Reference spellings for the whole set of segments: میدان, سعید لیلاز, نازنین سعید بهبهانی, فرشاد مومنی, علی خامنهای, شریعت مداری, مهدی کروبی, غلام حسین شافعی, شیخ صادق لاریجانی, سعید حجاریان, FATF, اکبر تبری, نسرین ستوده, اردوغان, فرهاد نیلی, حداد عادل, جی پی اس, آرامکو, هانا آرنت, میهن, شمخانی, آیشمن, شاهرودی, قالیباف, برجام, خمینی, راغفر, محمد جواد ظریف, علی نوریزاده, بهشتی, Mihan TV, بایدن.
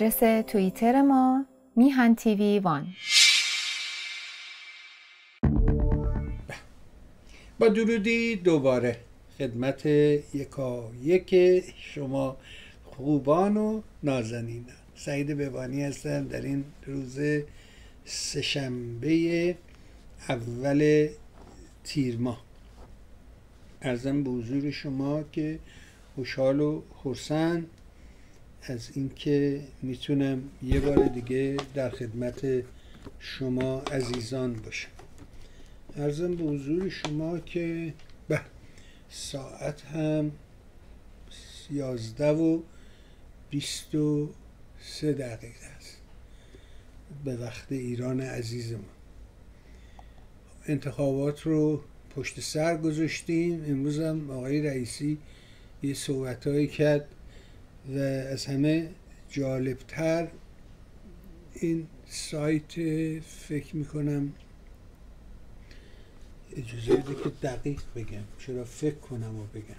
آدرس توییتر ما @MihanTV1. با درودی دوباره خدمت یکایک شما خوبان و نازنینان، سعید بهبهانی هستم در این روز سه‌شنبه اول تیر ماه. عرضم به حضور شما که خوشحال و خرسند از اینکه میتونم یه بار دیگه در خدمت شما عزیزان باشم. عرضم به حضور شما که به ساعت هم 11:23 است به وقت ایران عزیز ما. انتخابات رو پشت سر گذاشتیم. امروز هم آقای رئیسی یه صحبتهایی کرد و از همه جالبتر این سایت، فکر میکنم اجازه بده که دقیق بگم، چرا فکر کنم و بگم،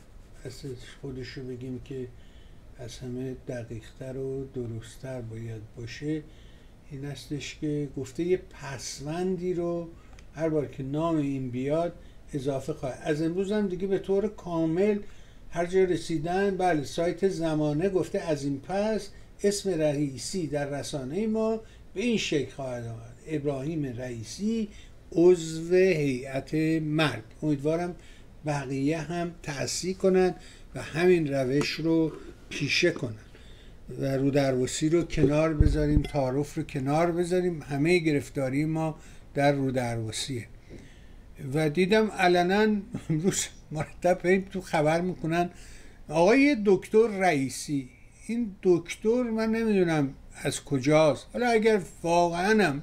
اصلا خودشو بگیم که از همه دقیقتر و درستتر باید باشه، این هستش که گفته یه پسوندی رو هر بار که نام این بیاد اضافه خواهد. از امروز هم دیگه به طور کامل هر جا رسیدن، بله، سایت زمانه گفته از این پس اسم رئیسی در رسانه ما به این شکل خواهد آمد: ابراهیم رئیسی عضو هیئت مرگ. امیدوارم بقیه هم تأسیس کنن و همین روش رو پیشه کنن و رودرواسی رو کنار بذاریم، تعارف رو کنار بذاریم. همه گرفتاری ما در رودرواسی و دیدم علنا امروز مرتب تو خبر میکنن آقای دکتر رئیسی. این دکتر من نمیدونم از کجاست، حالا اگر واقعا هم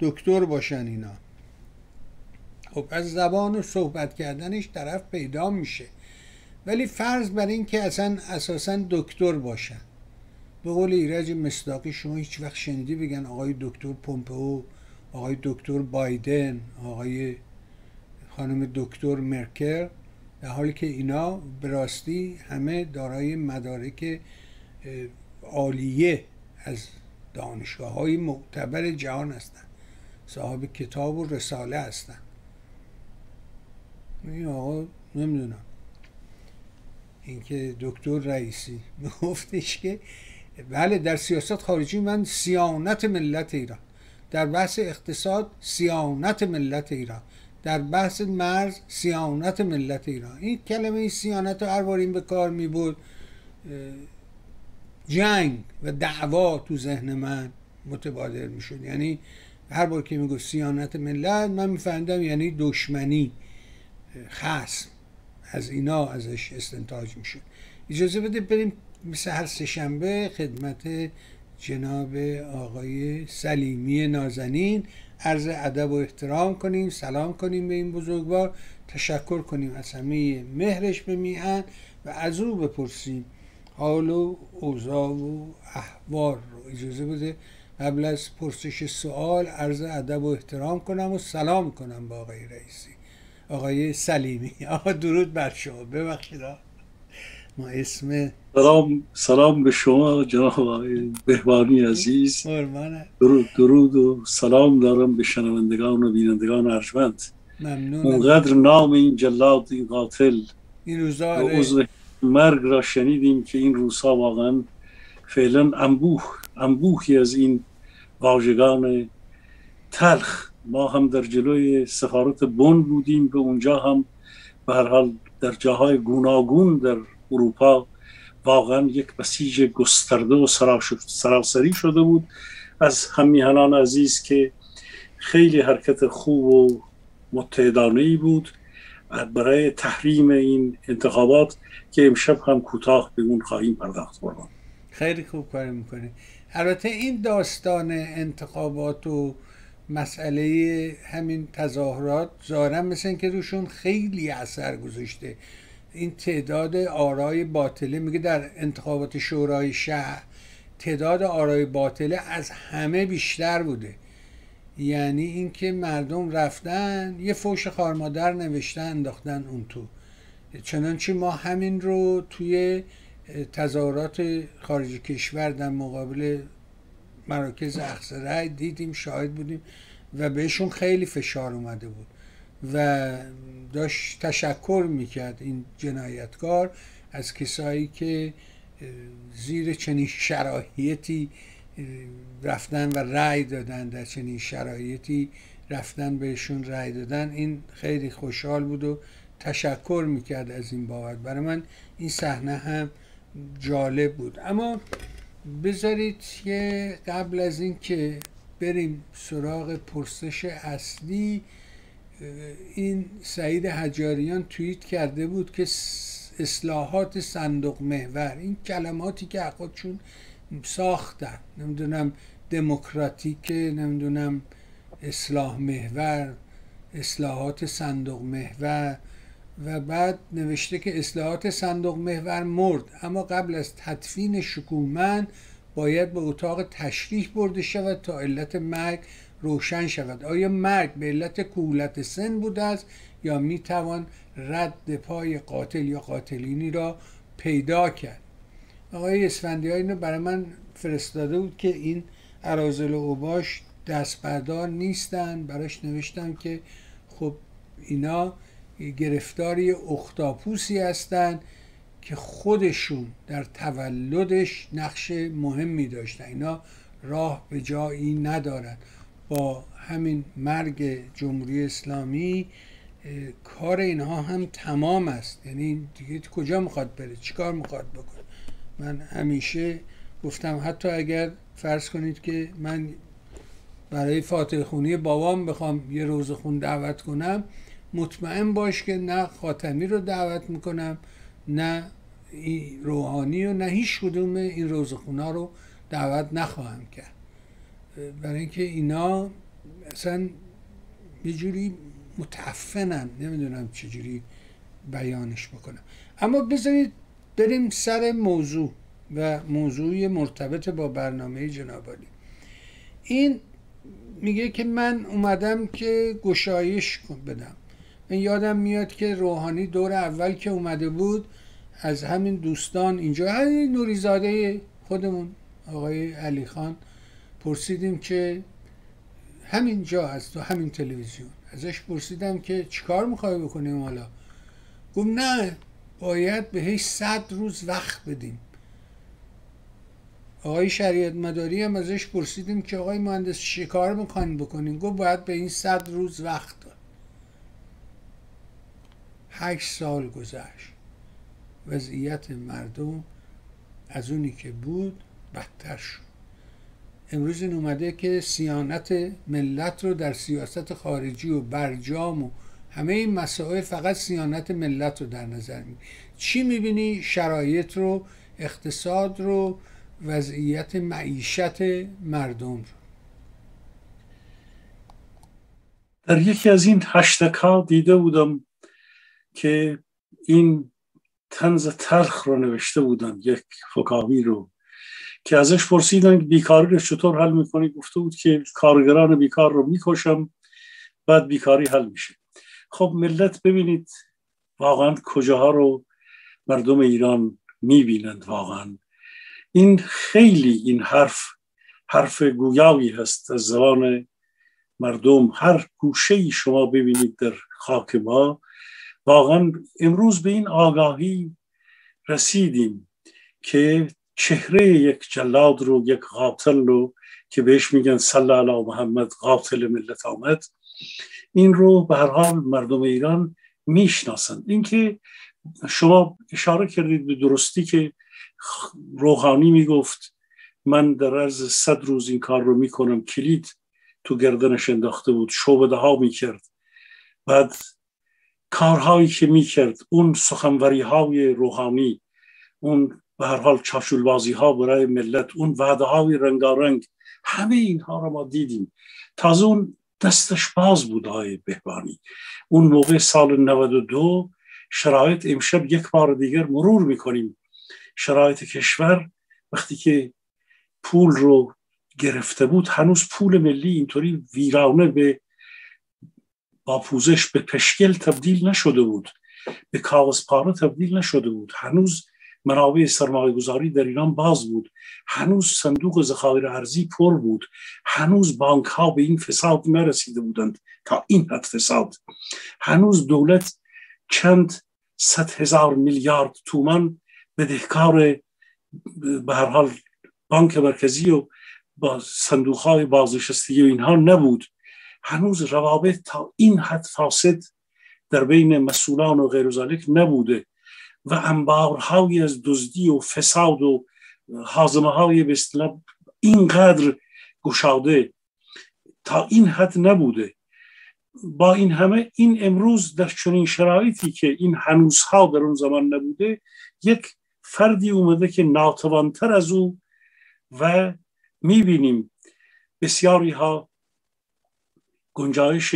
دکتر باشن اینا، خب از زبان و صحبت کردنش طرف پیدا میشه، ولی فرض بر این که اصلا اساسا دکتر باشن، به قول ایرج مصداقی شما هیچ وقت شنیدی بگن آقای دکتر پمپئو، آقای دکتر بایدن، آقای خانم دکتر مرکل، در حالی که اینا به راستی همه دارای مدارک عالیه از دانشگاه‌های معتبر جهان هستند، صاحب کتاب و رساله هستند. این آقا نمیدونم اینکه دکتر رئیسی میگفتش که بله در سیاست خارجی من سیانت ملت ایران، در بحث اقتصاد سیانت ملت ایران، در بحث مرز سیانت ملت ایران. این کلمه، این سیانت رو هر بار این به کار می بود، جنگ و دعوا تو ذهن من متبادر می شد. یعنی هر بار که می گفت سیانت ملت، من می فهمیدم یعنی دشمنی، خصم، از اینا ازش استنتاج می شد. اجازه بده بریم مثل هر سه‌شنبه خدمت جناب آقای سلیمی نازنین، عرض ادب و احترام کنیم، سلام کنیم به این بزرگوار، تشکر کنیم از همه مهرش به میهن و از او بپرسیم حال و اوضاع و احوال رو. اجازه بده قبل از پرسش سوال عرض ادب و احترام کنم و سلام کنم به آقای رئیسی، آقای سلیمی. آقا درود بر شما، ببخشید ما اسم سلام به شما جناب بهبهانی عزیز، درود و سلام دارم به شنوندگان و بینندگان ارجمند. ممنونم. اونقدر نام این جلاد، این قاتل، این روزا مرگ را شنیدیم که این روزها واقعا فعلا انبوهی از این واژگان تلخ. ما هم در جلوی سفارت بن بودیم، به اونجا هم به هر حال در جاهای گوناگون در اروپا واقعا یک بسیج گسترده و سراسری شده بود از هممیهنان عزیز که خیلی حرکت خوب و متحدانه‌ای بود برای تحریم این انتخابات که امشب هم کوتاه به اون خواهیم پرداخت. خیلی خوب کار میکنه. البته این داستان انتخابات و مسئله همین تظاهرات ظاهرا مثل که روشون خیلی اثر گذاشته. این تعداد آرای باطله، میگه در انتخابات شورای شهر تعداد آرای باطله از همه بیشتر بوده. یعنی اینکه مردم رفتن یه فوش خارمادر نوشتن انداختن اون تو، چنانچه ما همین رو توی تظاهرات خارج کشور در مقابل مراکز اخذ رأی دیدیم، شاهد بودیم و بهشون خیلی فشار اومده بود و داشت تشکر میکرد این جنایتکار از کسایی که زیر چنین شرایطی رفتن و رأی دادن، در چنین شرایطی رفتن بهشون رأی دادن. این خیلی خوشحال بود و تشکر میکرد از این بابت. برای من این صحنه هم جالب بود. اما بذارید که قبل از این که بریم سراغ پرسش اصلی، این سعید حجاریان توییت کرده بود که اصلاحات صندوق محور، این کلماتی که خودشون ساختن، نمیدونم دموکراتیک، نمیدونم اصلاح محور، اصلاحات صندوق محور، و بعد نوشته که اصلاحات صندوق محور مرد، اما قبل از تدفین شکوهمند باید به اتاق تشریح برده شود تا علت مرگ روشن شود. آیا مرگ به علت کهولت سن بوده است یا میتوان رد پای قاتل یا قاتلینی را پیدا کرد؟ آقای اسفندیاری اینو برای من فرستاده بود که این اراذل و اوباش دستبردار نیستن. براش نوشتم که خب اینا گرفتاری اختاپوسی هستن که خودشون در تولدش نقش مهمی داشتن، اینا راه به جایی ندارن. با همین مرگ جمهوری اسلامی کار اینها هم تمام است، یعنی دیگه کجا میخواد بره، چیکار میخواد بکنه. من همیشه گفتم حتی اگر فرض کنید که من برای فاتح خونی بابام بخوام یه روز خون دعوت کنم، مطمئن باش که نه خاتمی رو دعوت میکنم، نه روحانی و نه هیچ کدوم این روزخونا رو دعوت نخواهم کرد، برای اینکه اینا اصلا یه جوری متعفنن، نمیدونم چجوری بیانش بکنم. اما بذارید بریم سر موضوع و موضوعی مرتبط با برنامه جناب عالی. این میگه که من اومدم که گشایش بدم. من یادم میاد که روحانی دور اول که اومده بود از همین دوستان اینجا، علی نوریزاده خودمون، آقای علی خان، پرسیدیم که همینجا از تو همین تلویزیون ازش پرسیدم که چیکار میخوای بکنیم حالا؟ گفت نه باید بهش 100 روز وقت بدیم. آقای شریعت مداری هم ازش پرسیدیم که آقای مهندس چیکار میخواین بکنیم؟ گفت باید به این 100 روز وقت داد. 8 سال گذشت، وضعیت مردم از اونی که بود بدتر شد. امروز این اومده که سیانت ملت رو در سیاست خارجی و برجام و همه این مسائل فقط سیانت ملت رو در نظر می‌گیره. چی می‌بینی؟ شرایط رو، اقتصاد رو، وضعیت معیشت مردم رو. در یکی از این هشتگ‌ها دیده بودم که این طنز تلخ رو نوشته بودن، یک فکاهی رو، که ازش پرسیدن بیکاری رو چطور حل میکنی؟ گفته بود که کارگران بیکار رو میکشم بعد بیکاری حل میشه. خب ملت ببینید واقعا کجاها رو مردم ایران میبینند. واقعا این خیلی این حرف گویایی هست از زبان مردم. هر گوشه‌ای شما ببینید در خاک ما، واقعا امروز به این آگاهی رسیدیم که چهره یک جلاد رو، یک قاتل رو که بهش میگن صلی علی محمد قاتل ملت آمد، این رو به هر حال مردم ایران میشناسند. اینکه شما اشاره کردید به درستی که روحانی میگفت من در عرض 100 روز این کار رو میکنم، کلید تو گردنش انداخته بود، شعبده ها میکرد، بعد کارهایی که میکرد، اون سخنوری های روحانی، اون به هر حال چاشولبازی ها برای ملت، اون وعده های رنگارنگ، همه اینها رو ما دیدیم. تازه اون دستش باز بود آقای بهبهانی. اون موقع سال 92 شرایط امشب یک بار دیگر مرور میکنیم. شرایط کشور وقتی که پول رو گرفته بود، هنوز پول ملی اینطوری ویرانه به با پوزش به پشکل تبدیل نشده بود، به کاغذ پاره تبدیل نشده بود، هنوز منابع سرمایه‌گذاری در ایران باز بود، هنوز صندوق ذخایر ارزی پر بود، هنوز بانک ها به این فساد نرسیده بودند تا این حد فساد، هنوز دولت چند 100,000 میلیارد تومان بدهکار به هر حال بانک مرکزی و با صندوق‌های بازنشستگی و اینها نبود، هنوز روابط تا این حد فاسد در بین مسئولان و غیر ذلک نبوده و انبارهایی از دزدی و فساد و هاضمه‌های به اصطلاح اینقدر گشاده تا این حد نبوده. با این همه این امروز در چنین شرایطی که این هنوزها در اون زمان نبوده، یک فردی اومده که ناتوانتر از او و میبینیم بسیاری ها گنجایش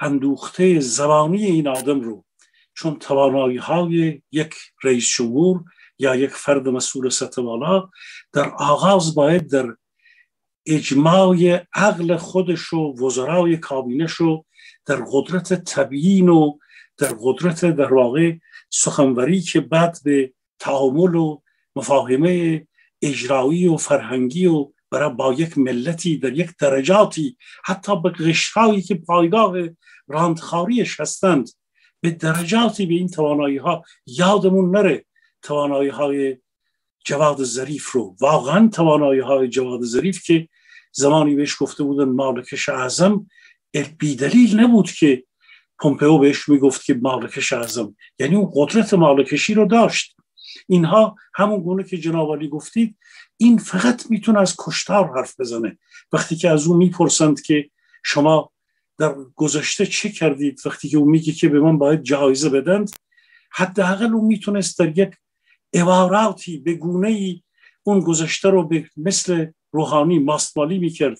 اندوخته زبانی این آدم رو، چون توانایی های یک رئیس جمهور یا یک فرد مسئول سطح بالا در آغاز باید در اجماع عقل خودش و وزرای کابینش و در قدرت تبیین و در قدرت در واقع سخنوری که بعد به تعامل و مفاهمه اجرایی و فرهنگی و برای با یک ملتی در یک درجاتی حتی به قشرهایی که پایگاه راندخاریش هستند به درجاتی به این توانایی ها یادمون نره. توانایی های جواد ظریف رو، واقعا توانایی های جواد ظریف که زمانی بهش گفته بودن مالکش اعظم، بی دلیل نبود که پمپئو بهش میگفت که مالکش اعظم، یعنی اون قدرت مالکشی رو داشت. اینها همون گونه که جناب علی گفتید، این فقط میتونه از کشتار حرف بزنه. وقتی که از اون میپرسند که شما در گذشته چه کردید، وقتی که اون میگه که به من باید جایزه بدند، حداقل اون میتونست در یک عباراتی به گونه‌ای اون گذشته رو به مثل روحانی ماستمالی میکرد.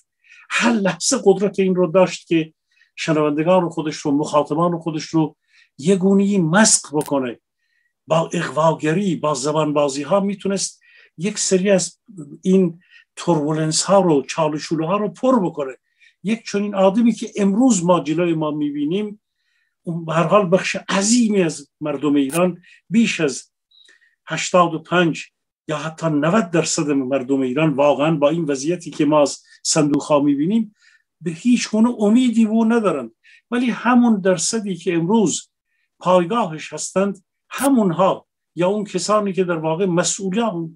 هر لحظه قدرت این رو داشت که شنوندگان خودش رو، مخاطبان خودش رو یه گونه‌ای مسخ بکنه. با اغواگری، با زبانبازی ها میتونست یک سری از این توربولنس ها رو، چالشوله ها رو پر بکنه. یک چنین آدمی که امروز ما جلوی ما میبینیم، به هر حال بخش عظیمی از مردم ایران، بیش از 85 یا حتی 90% مردم ایران واقعا با این وضعیتی که ما از صندوق ها میبینیم به هیچ گونه امیدی و ندارند، ولی همون درصدی که امروز پایگاهش هستند، همونها یا اون کسانی که در واقع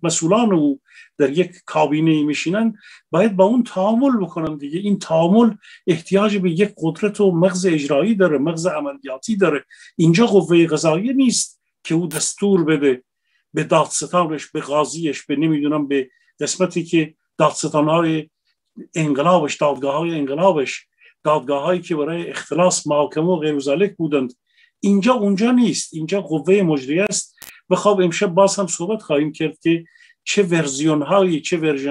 مسئولان او در یک کابینه میشینن باید با اون تعامل بکنن دیگه. این تعامل احتیاج به یک قدرت و مغز اجرایی داره، مغز عملیاتی داره. اینجا قوه قضاییه نیست که او دستور بده به دادستانش، به قاضیش، به نمیدونم به قسمتی که دادستانهای انقلابش، دادگاه‌های انقلابش، دادگاه‌هایی که برای اختلاس محاکمه و غیر ذلک بودند، اینجا اونجا نیست، اینجا قوه مجریه است. و خب امشب باز هم صحبت خواهیم کرد که چه ورژن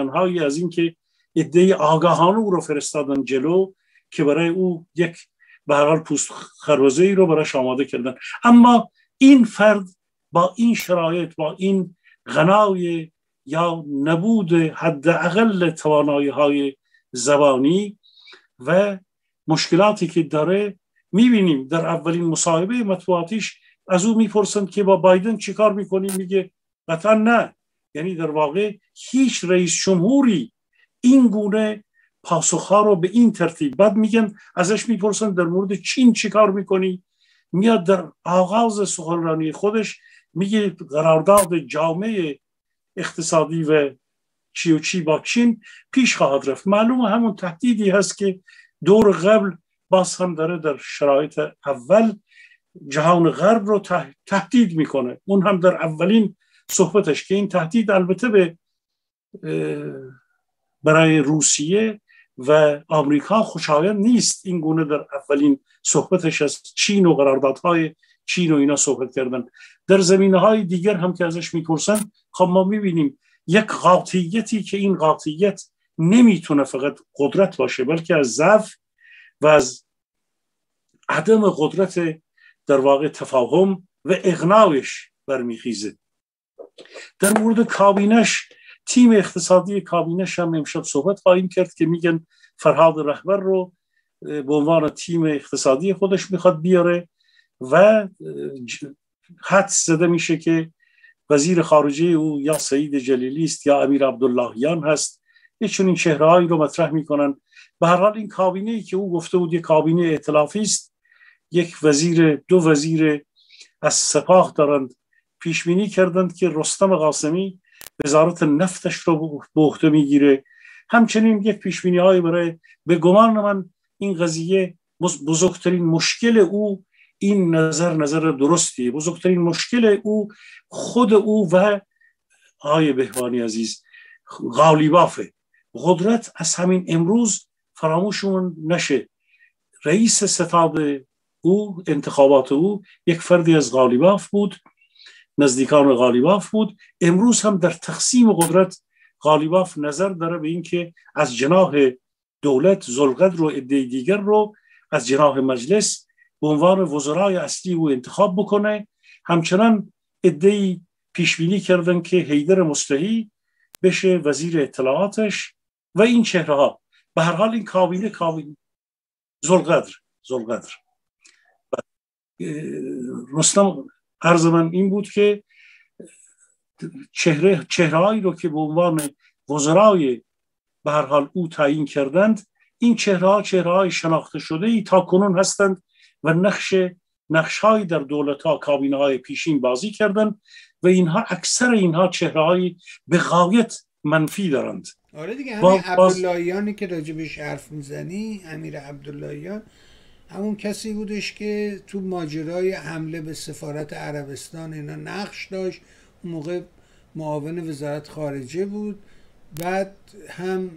هایی از این که ایده آگاهانه او رو فرستادن جلو که برای او یک به هر حال پوست خروزی رو براش آماده کردن. اما این فرد با این شرایط، با این غنای یا نبود حداقل توانایی های زبانی و مشکلاتی که داره، میبینیم در اولین مصاحبه مطبوعاتیش از او میپرسند که با بایدن چی کار میکنی، میگه قطعا نه. یعنی در واقع هیچ رئیس جمهوری این گونه پاسخها رو به این ترتیب، بعد میگن ازش میپرسند در مورد چین چی کار میکنی، میاد در آغاز سخنرانی خودش میگه قرارداد جامع اقتصادی و چی و چی با چین پیش خواهد رفت. معلومه همون تهدیدی هست که دور قبل باز هم داره در شرایط اول جهان غرب رو تهدید میکنه. اون هم در اولین صحبتش که این تهدید البته به برای روسیه و آمریکا خوشایند نیست. این گونه در اولین صحبتش از چین و قراردادهای چین و اینا صحبت کردن. در زمینه‌های دیگر هم که ازش میپرسن، خب ما میبینیم یک قاطعیتی که این قاطعیت نمیتونه فقط قدرت باشه، بلکه از ضعف و از عدم قدرت در واقع تفاهم و اقناعش برمیخیزه. در مورد کابینش، تیم اقتصادی کابینش هم امشب صحبت خواهیم کرد که میگن فرهاد رهبر رو به عنوان تیم اقتصادی خودش میخواد بیاره و حدس زده میشه که وزیر خارجه او یا سعید جلیلی است یا امیر عبداللهیان هست. یه چنین چهره‌هایی رو مطرح می‌کنن. به هر حال این کابینه‌ای که او گفته بود یک کابینه ائتلافی است، یک وزیر، دو وزیر از سپاه دارند. پیش بینی کردند که رستم قاسمی وزارت نفتش رو به عهده می‌گیره. همچنین یک پیش بینی‌های برای، به گمان من این قضیه بزرگترین مشکل او، این نظر درستیه، بزرگترین مشکل او خود او و آقای بهبهانی عزیز قالیبافه. قدرت از همین امروز فراموشمون نشه. رئیس ستاد او، انتخابات او، یک فردی از قالیباف بود، نزدیکان قالیباف بود. امروز هم در تقسیم قدرت قالیباف نظر داره به این که از جناح دولت ذوالقدر و عده دیگر رو از جناح مجلس به عنوان وزرای اصلی او انتخاب بکنه. همچنان عده‌ای پیش بینی کردن که هیدر مستحی بشه وزیر اطلاعاتش و این چهره ها. به هر حال این کابینه ذوالقدر رستم، عرض من این بود که چهره‌هایی رو که به عنوان وزرای به هر حال او تعیین کردند، این چهره‌های شناخته شده ای تا کنون هستند و نقش‌هایی در دولت‌ها، کابینه‌های پیشین بازی کردند و اینها، اکثر اینها چهره‌هایی به غایت منفی دارند. آره دیگه، همین عبداللهیانی که راجبش حرف میزنی، امیر عبداللهیان همون کسی بودش که تو ماجرای حمله به سفارت عربستان اینا نقش داشت. اون موقع معاون وزارت خارجه بود. بعد هم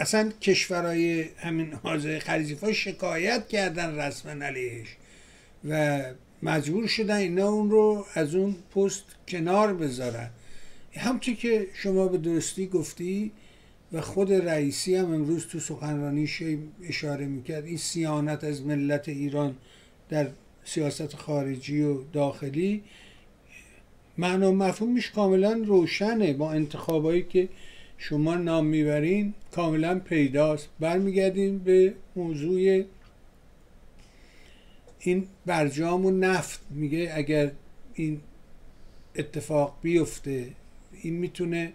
اصلا کشورهای همین حوزه خلیج‌فارس شکایت کردن رسما علیهش و مجبور شدن اینا اون رو از اون پست کنار بذارن. همونطور که شما به درستی گفتی و خود رئیسی هم امروز تو سخنرانیش اشاره میکرد، این سیانت از ملت ایران در سیاست خارجی و داخلی معنا مفهومش کاملا روشنه. با انتخابایی که شما نام میبرین کاملا پیداست. برمیگردیم به موضوع این برجام و نفت. میگه اگر این اتفاق بیفته، این میتونه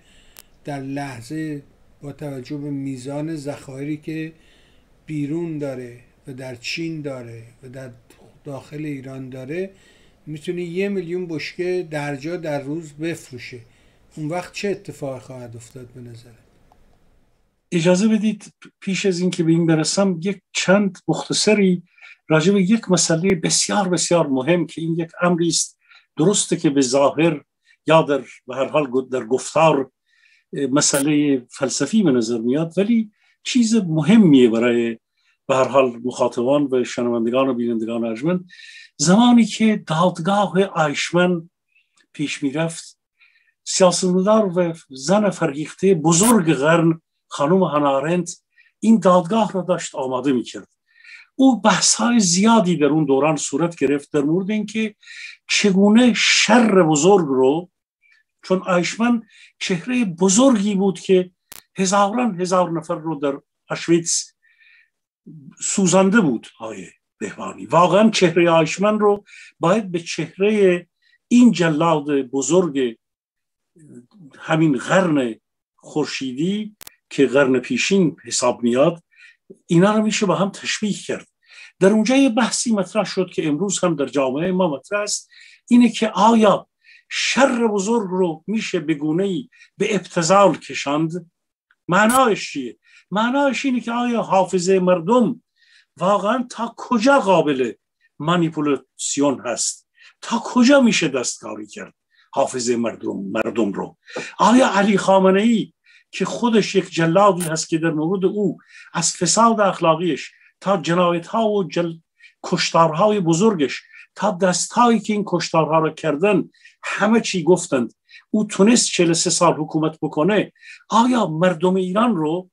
در لحظه با توجه به میزان ذخایری که بیرون داره و در چین داره و در داخل ایران داره، میتونه 1 میلیون بشکه درجا در روز بفروشه. اون وقت چه اتفاق خواهد افتاد به نظرت؟ اجازه بدید پیش از این که به این برسم یک چند مختصری راجع به یک مسئله بسیار بسیار مهم که این یک امری است درسته که به ظاهر یا در به هر حال در گفتار مسئله فلسفی به نظر میاد، ولی چیز مهمیه برای به هر حال مخاطبان و شنوندگان و بینندگان ارجمند. زمانی که دادگاه آیشمن پیش میرفت، سیاستمدار و زن فرهیخته بزرگ قرن خانم هانا آرنت این دادگاه را داشت آماده میکرد. او بحث‌های زیادی در اون دوران صورت گرفت در مورد اینکه چگونه شر بزرگ رو، چون آیشمن چهره بزرگی بود که هزاران هزار نفر رو در آشویتس سوزانده بود. آیه بهبهانی واقعا چهره آیشمن رو باید به چهره این جلاد بزرگ همین قرن خورشیدی که قرن پیشین حساب میاد، اینا رو میشه با هم تشبیه کرد. در اونجا یه بحثی مطرح شد که امروز هم در جامعه ما مطرح است، اینه که آیا شر بزرگ رو میشه به گونه‌ای به ابتذال کشاند؟ معناش چیه؟ معناش اینه که آیا حافظه مردم واقعا تا کجا قابل مانیپولاسیون هست؟ تا کجا میشه دستکاری کرد حافظه مردم رو؟ آیا علی خامنه ای که خودش یک جلادی هست که در مورد او از فساد اخلاقیش تا جنایت ها و کشتارهای بزرگش تا دستهایی که این کشتارها را کردن همه چی گفتند، او تونست 43 سال حکومت بکنه، آیا مردم ایران رو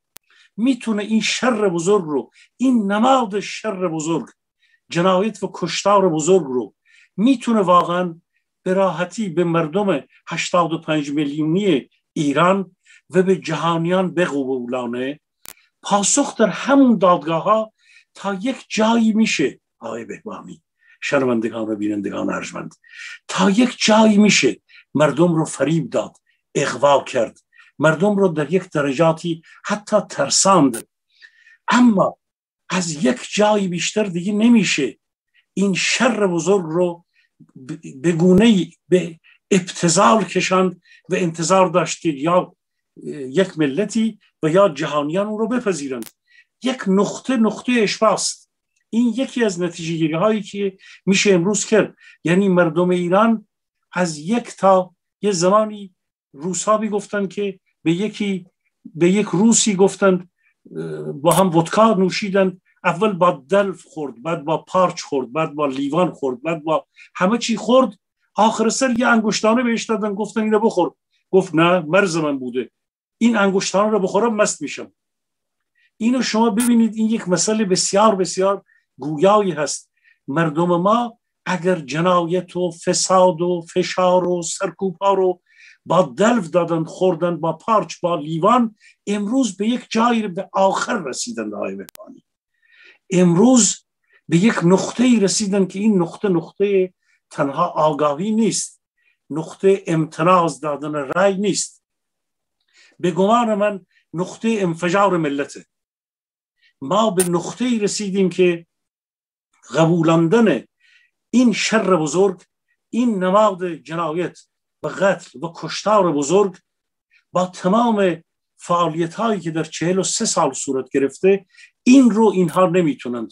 میتونه این شر بزرگ رو، این نماد شر بزرگ، جنایت و کشتار بزرگ رو میتونه واقعا به راحتی به مردم 85 میلیونی ایران و به جهانیان بقبولانه؟ پاسخ در همون دادگاه ها تا یک جایی میشه آقای بهبهانی شنوندگان و بینندگان ارجمند، تا یک جایی میشه مردم رو فریب داد، اغوا کرد، مردم رو در یک درجاتی حتی ترساند، اما از یک جایی بیشتر دیگه نمیشه این شر بزرگ رو به گونه‌ای به ابتذال کشاند و انتظار داشتید یا یک ملتی و یا جهانیان اون رو بپذیرند. یک نقطه اشباست. این یکی از نتیجه‌گیری هایی که میشه امروز کرد. یعنی مردم ایران از یک تا یه زمانی روس‌ها میگفتن که به یک روسی گفتند، با هم ودکا نوشیدند، اول با دلف خورد، بعد با پارچ خورد، بعد با لیوان خورد، بعد با همه چی خورد، آخر سر یه انگشتانه بهش دادن گفتن اینو بخور، گفت نه مرز من بوده، این انگشتانه رو بخورم مست میشم. اینو شما ببینید، این یک مسئله بسیار بسیار گویایی هست. مردم ما اگر جنایت و فساد و فشار و سرکوب‌ها رو با دلف دادن، خوردن، با پارچ، با لیوان، امروز به یک جایی به آخر رسیدن. آقای بهبهانی امروز به یک نقطه‌ای رسیدن که این نقطه تنها آگاهی نیست، نقطه امتناع دادن رای نیست، به گمان من نقطه انفجار ملته. ما به نقطه‌ای رسیدیم که قبولاندن این شر بزرگ، این نماد جنایت و قتل و کشتار بزرگ با تمام فعالیت‌هایی که در 43 سال صورت گرفته، این رو اینها نمیتونند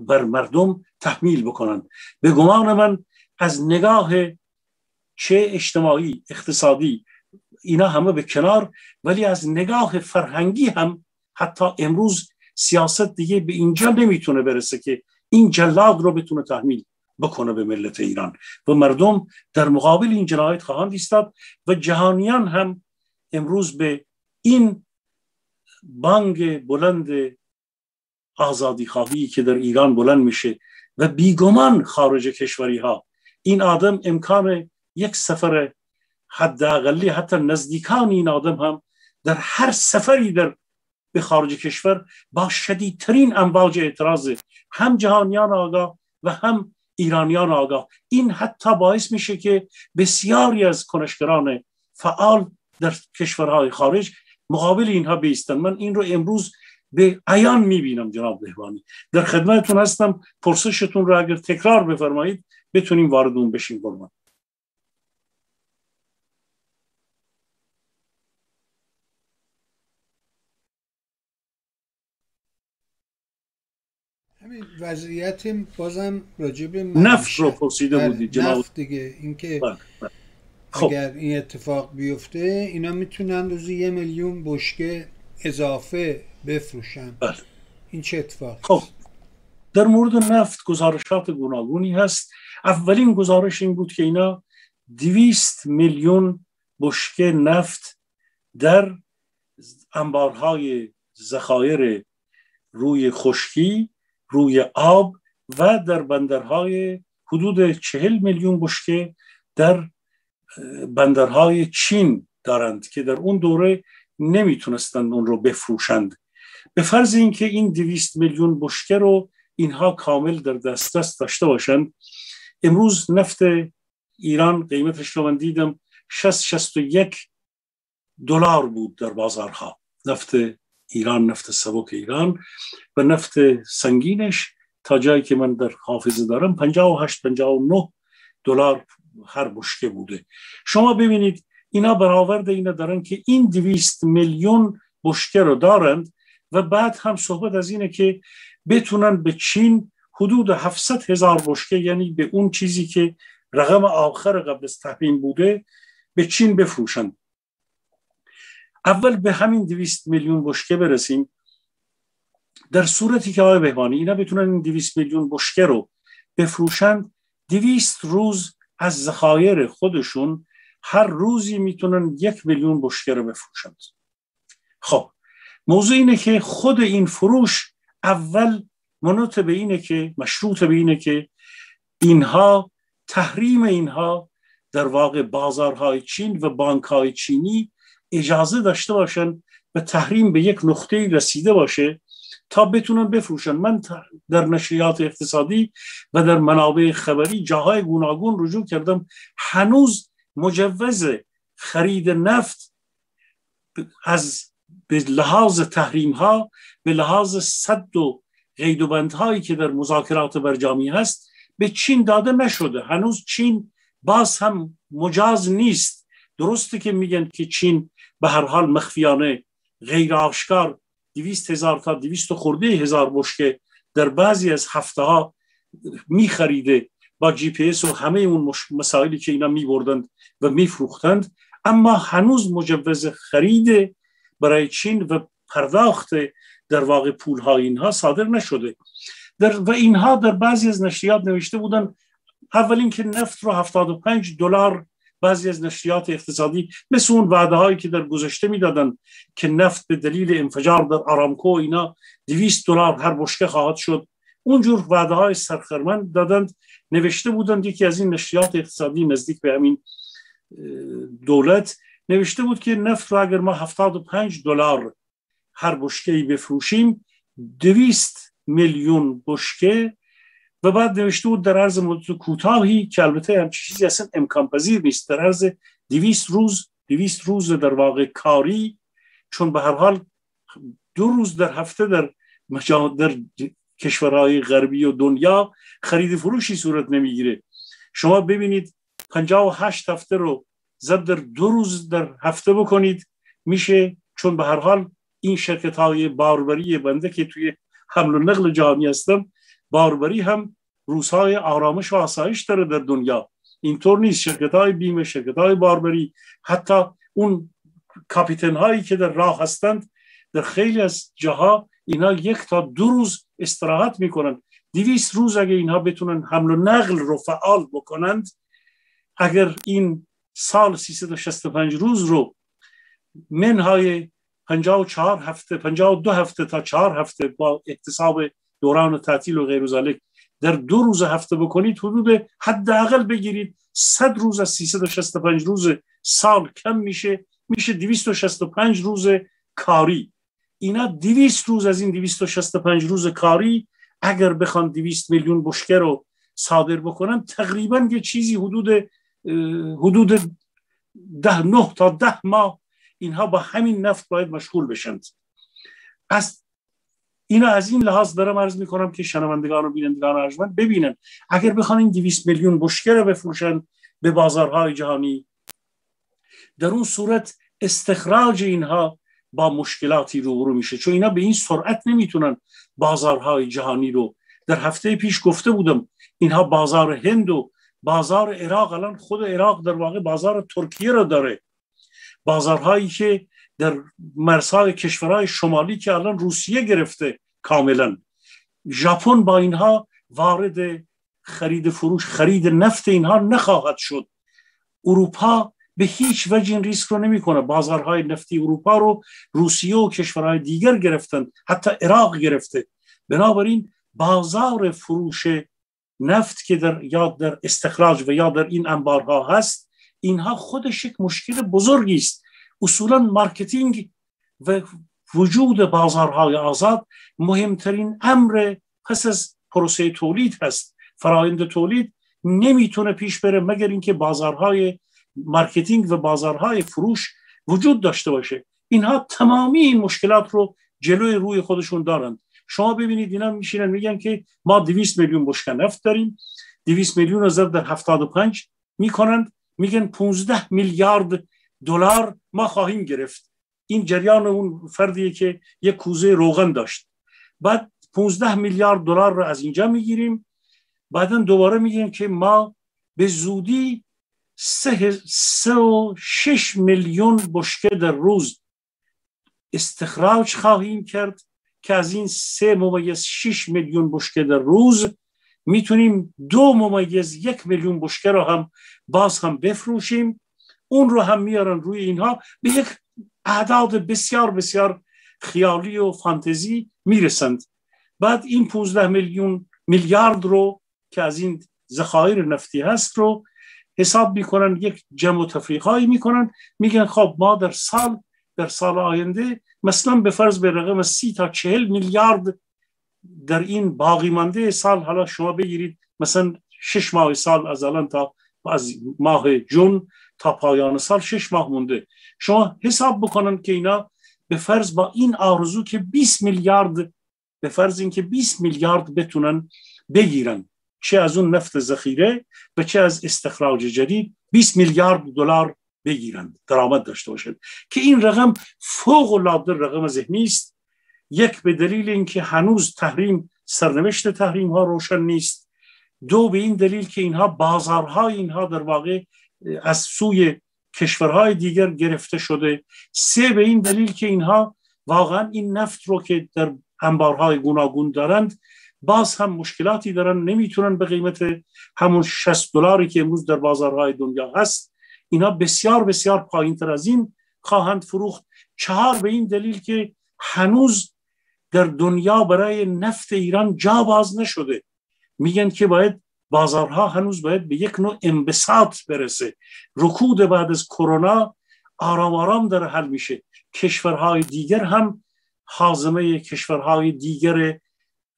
بر مردم تحمیل بکنند. به گمان من از نگاه چه اجتماعی، اقتصادی، اینا همه به کنار، ولی از نگاه فرهنگی هم حتی امروز سیاست دیگه به اینجا نمیتونه برسه که این جلاد رو بتونه تحمیل بکنه به ملت ایران، و مردم در مقابل این جنایت خواهند ایستاد و جهانیان هم امروز به این بانگ بلند آزادی خواهی که در ایران بلند میشه و بیگمان خارج کشوری ها این آدم امکان یک سفر حداقلی، حتی نزدیکان این آدم هم در هر سفری در به خارج کشور با شدیدترین امواج اعتراض هم جهانیان آگاه و هم ایرانیان آگاه، این حتی باعث میشه که بسیاری از کنشگران فعال در کشورهای خارج مقابل اینها بیستن. من این رو امروز به عیان میبینم. جناب بهبهانی در خدمتتون هستم، پرسشتون رو اگر تکرار بفرمایید بتونیم وارد اون بشیم. قربان. همین وضعیت بازم راجب نفت رو پرسیده بودید جناب. نفت دیگه، اینکه اگر این اتفاق بیفته اینا میتونن روزی 1 میلیون بشکه اضافه بفروشن. بله. این چه اتفاقی؟ خب در مورد نفت گزارشات گوناگونی هست. اولین گزارش این بود که اینا 200 میلیون بشکه نفت در انبارهای ذخایر روی خشکی، روی آب و در بندرهای، حدود 40 میلیون بشکه در بندرهای چین دارند که در اون دوره نمیتونستند اون رو بفروشند. به فرض اینکه این 200 میلیون بشکه رو اینها کامل در دسترس داشته باشند، امروز نفت ایران قیمتش رو من دیدم 61 دلار بود در بازارها. نفت ایران، نفت سبک ایران و نفت سنگینش تا جایی که من در حافظه دارم 58-59 دلار هر بشکه بوده. شما ببینید اینا برآورده اینا دارن که این 200 میلیون بشکه رو دارند و بعد هم صحبت از اینه که بتونن به چین حدود 700,000 بشکه، یعنی به اون چیزی که رقم آخر قبل از تحریم بوده، به چین بفروشن. اول به همین 200 میلیون بشکه برسیم، در صورتی که آقای بهبهانی اینا بتونن این 200 میلیون بشکه رو بفروشن، 200 روز از ذخایر خودشون هر روزی میتونن 1 میلیون بشکه رو بفروشند. خب موضوع اینه که خود این فروش اول مشروط به اینه که اینها، تحریم اینها در واقع بازارهای چین و بانکهای چینی اجازه داشته باشند و تحریم به یک نقطه‌ای رسیده باشه تا بتونن بفروشن. من در نشریات اقتصادی و در منابع خبری جاهای گوناگون رجوع کردم، هنوز مجوز خرید نفت از به لحاظ تحریم ها، به لحاظ سد و قید و بندهایی که در مذاکرات برجامی هست به چین داده نشده. هنوز چین باز هم مجاز نیست. درسته که میگن که چین به هر حال مخفیانه غیر آشکار 200,000 تا 200,000 بشکه در بعضی از هفته ها میخریده با جی پی اس و همه اون مسائلی که اینا میبردند و میفروختند، اما هنوز مجوز خرید برای چین و پرداخت در واقع پول‌های اینها صادر نشده. و اینها در بعضی از نشریات نوشته بودن، اولین که نفت رو $75، بعضی از نشریات اقتصادی مثل اون وعده هایی که در گذشته میدادن که نفت به دلیل انفجار در آرامکو اینا $200 هر بشکه خواهد شد، اونجور وعده های سرخرمند دادند. نوشته بودند، یکی از این نشریات اقتصادی نزدیک به همین دولت نوشته بود که نفت را اگر ما $75 هر بشکه‌ای بفروشیم 200 میلیون بشکه، و بعد نوشته بود در عرض مدت کوتاهی، که البته همچین چیزی اصلا امکان پذیر نیست، در عرض 200 روز، 200 روز در واقع کاری، چون به هر حال 2 روز در هفته در کشورهای غربی و دنیا خرید فروشی صورت نمیگیره. شما ببینید 58 هفته رو زد در 2 روز در هفته بکنید میشه، چون به هر حال این شرکت های باربری، بنده که توی حمل و نقل جهانی هستم، باربری هم روزهای آرامش و آسایش داره در دنیا، اینطور نیست. شرکت های بیمه، شرکت های باربری، حتی اون کاپیتان هایی که در راه هستند در خیلی از جاها اینا 1 تا 2 روز استراحت میکنن. 200 روز اگه اینها بتونن حمل و نقل رو فعال بکنند، اگر این سال 365 روز رو منهای 54 هفته، 52 هفته تا 4 هفته با احتساب دوران تعطیل و غیر و ذالک در 2 روز هفته بکنید، حدود حداقل بگیرید 100 روز از 365 روز سال کم میشه 265 روز کاری. اینا 200 روز از این 265 روز کاری اگر بخوان 200 میلیون بشکه رو صادر بکنن، تقریبا یه چیزی حدود 9 تا 10 ماه اینها با همین نفت باید مشغول بشند. پس اینا از این لحاظ دارم عرض میکنم که شنوندگان و بینندگان ارجمند ببینن، اگر بخوان این 200 میلیون بشکه رو بفروشن به بازارهای جهانی، در اون صورت استخراج اینها با مشکلاتی روبرو میشه، چون اینا به این سرعت نمیتونن بازارهای جهانی رو. در هفته پیش گفته بودم اینها بازار هند و بازار عراق، الان خود عراق در واقع بازار ترکیه رو داره، بازارهایی که در مرزهای کشورهای شمالی که الان روسیه گرفته کاملا. ژاپن با اینها وارد خرید فروش خرید نفت اینها نخواهد شد. اروپا به هیچ وجه این ریسک رو نمیکنه. بازارهای نفتی اروپا رو روسیه و کشورهای دیگر گرفتن، حتی عراق گرفته. بنابراین بازار فروش نفت که یا در استخراج و یا در این انبارها هست، اینها خودش یک مشکل بزرگی است. اصولا مارکتینگ و وجود بازارهای آزاد مهمترین امر پس از پروسه تولید هست. فرآیند تولید نمیتونه پیش بره مگر اینکه بازارهای مارکتینگ و بازارهای فروش وجود داشته باشه. اینها تمامی این مشکلات رو جلوی روی خودشون دارند. شما ببینید اینا میشینن میگن که ما 200 میلیون بشکه نفت داریم، 200 میلیون رو ضرب در 75 میکنند، میگن 15 میلیارد دلار ما خواهیم گرفت. این جریان اون فردیه که یک کوزه روغن داشت، بعد 15 میلیارد دلار رو از اینجا میگیریم، بعدن دوباره میگن که ما به زودی 3.6 میلیون بشکه در روز استخراج خواهیم کرد، که از این 3.6 میلیون بشکه در روز میتونیم 2.1 میلیون بشکه رو هم باز هم بفروشیم. اون رو هم میارن روی اینها، به یک اعداد بسیار بسیار خیالی و فانتزی میرسند. بعد این 15 میلیارد رو که از این ذخایر نفتی هست رو حساب میکنن، یک جمع و تفریقایی میکنن، میگن خب ما در سال در سال آینده مثلا به فرض به رقم 30 تا 40 میلیارد در این باقی مانده سال، حالا شما بگیرید مثلا 6 ماه سال از الان تا از ماه جون تا پایان سال 6 ماه مونده، شما حساب بکنن که اینا به فرض با این آرزو که 20 میلیارد به فرض این که 20 میلیارد بتونن بگیرن، چه از اون نفت ذخیره و چه از استخراج جدید، 20 میلیارد دلار بگیرند، درآمد داشته باشند، که این رقم فوق العاده رقم ذهنی است. یک، به دلیل اینکه هنوز تحریم، سرنوشت تحریم ها روشن نیست. دو، به این دلیل که اینها بازارهای اینها در واقع از سوی کشورهای دیگر گرفته شده. سه، به این دلیل که اینها واقعا این نفت رو که در انبارهای گوناگون دارند باز هم مشکلاتی دارن، نمیتونن به قیمت همون 60 دلاری که امروز در بازارهای دنیا هست اینا بسیار بسیار پایین‌تر از این خواهند فروخت. چهار، به این دلیل که هنوز در دنیا برای نفت ایران جا باز نشده، میگن که باید بازارها هنوز باید به یک نوع انبساط برسه. رکود بعد از کرونا آرام آرام داره حل میشه. کشورهای دیگر هم هاضمه کشورهای دیگر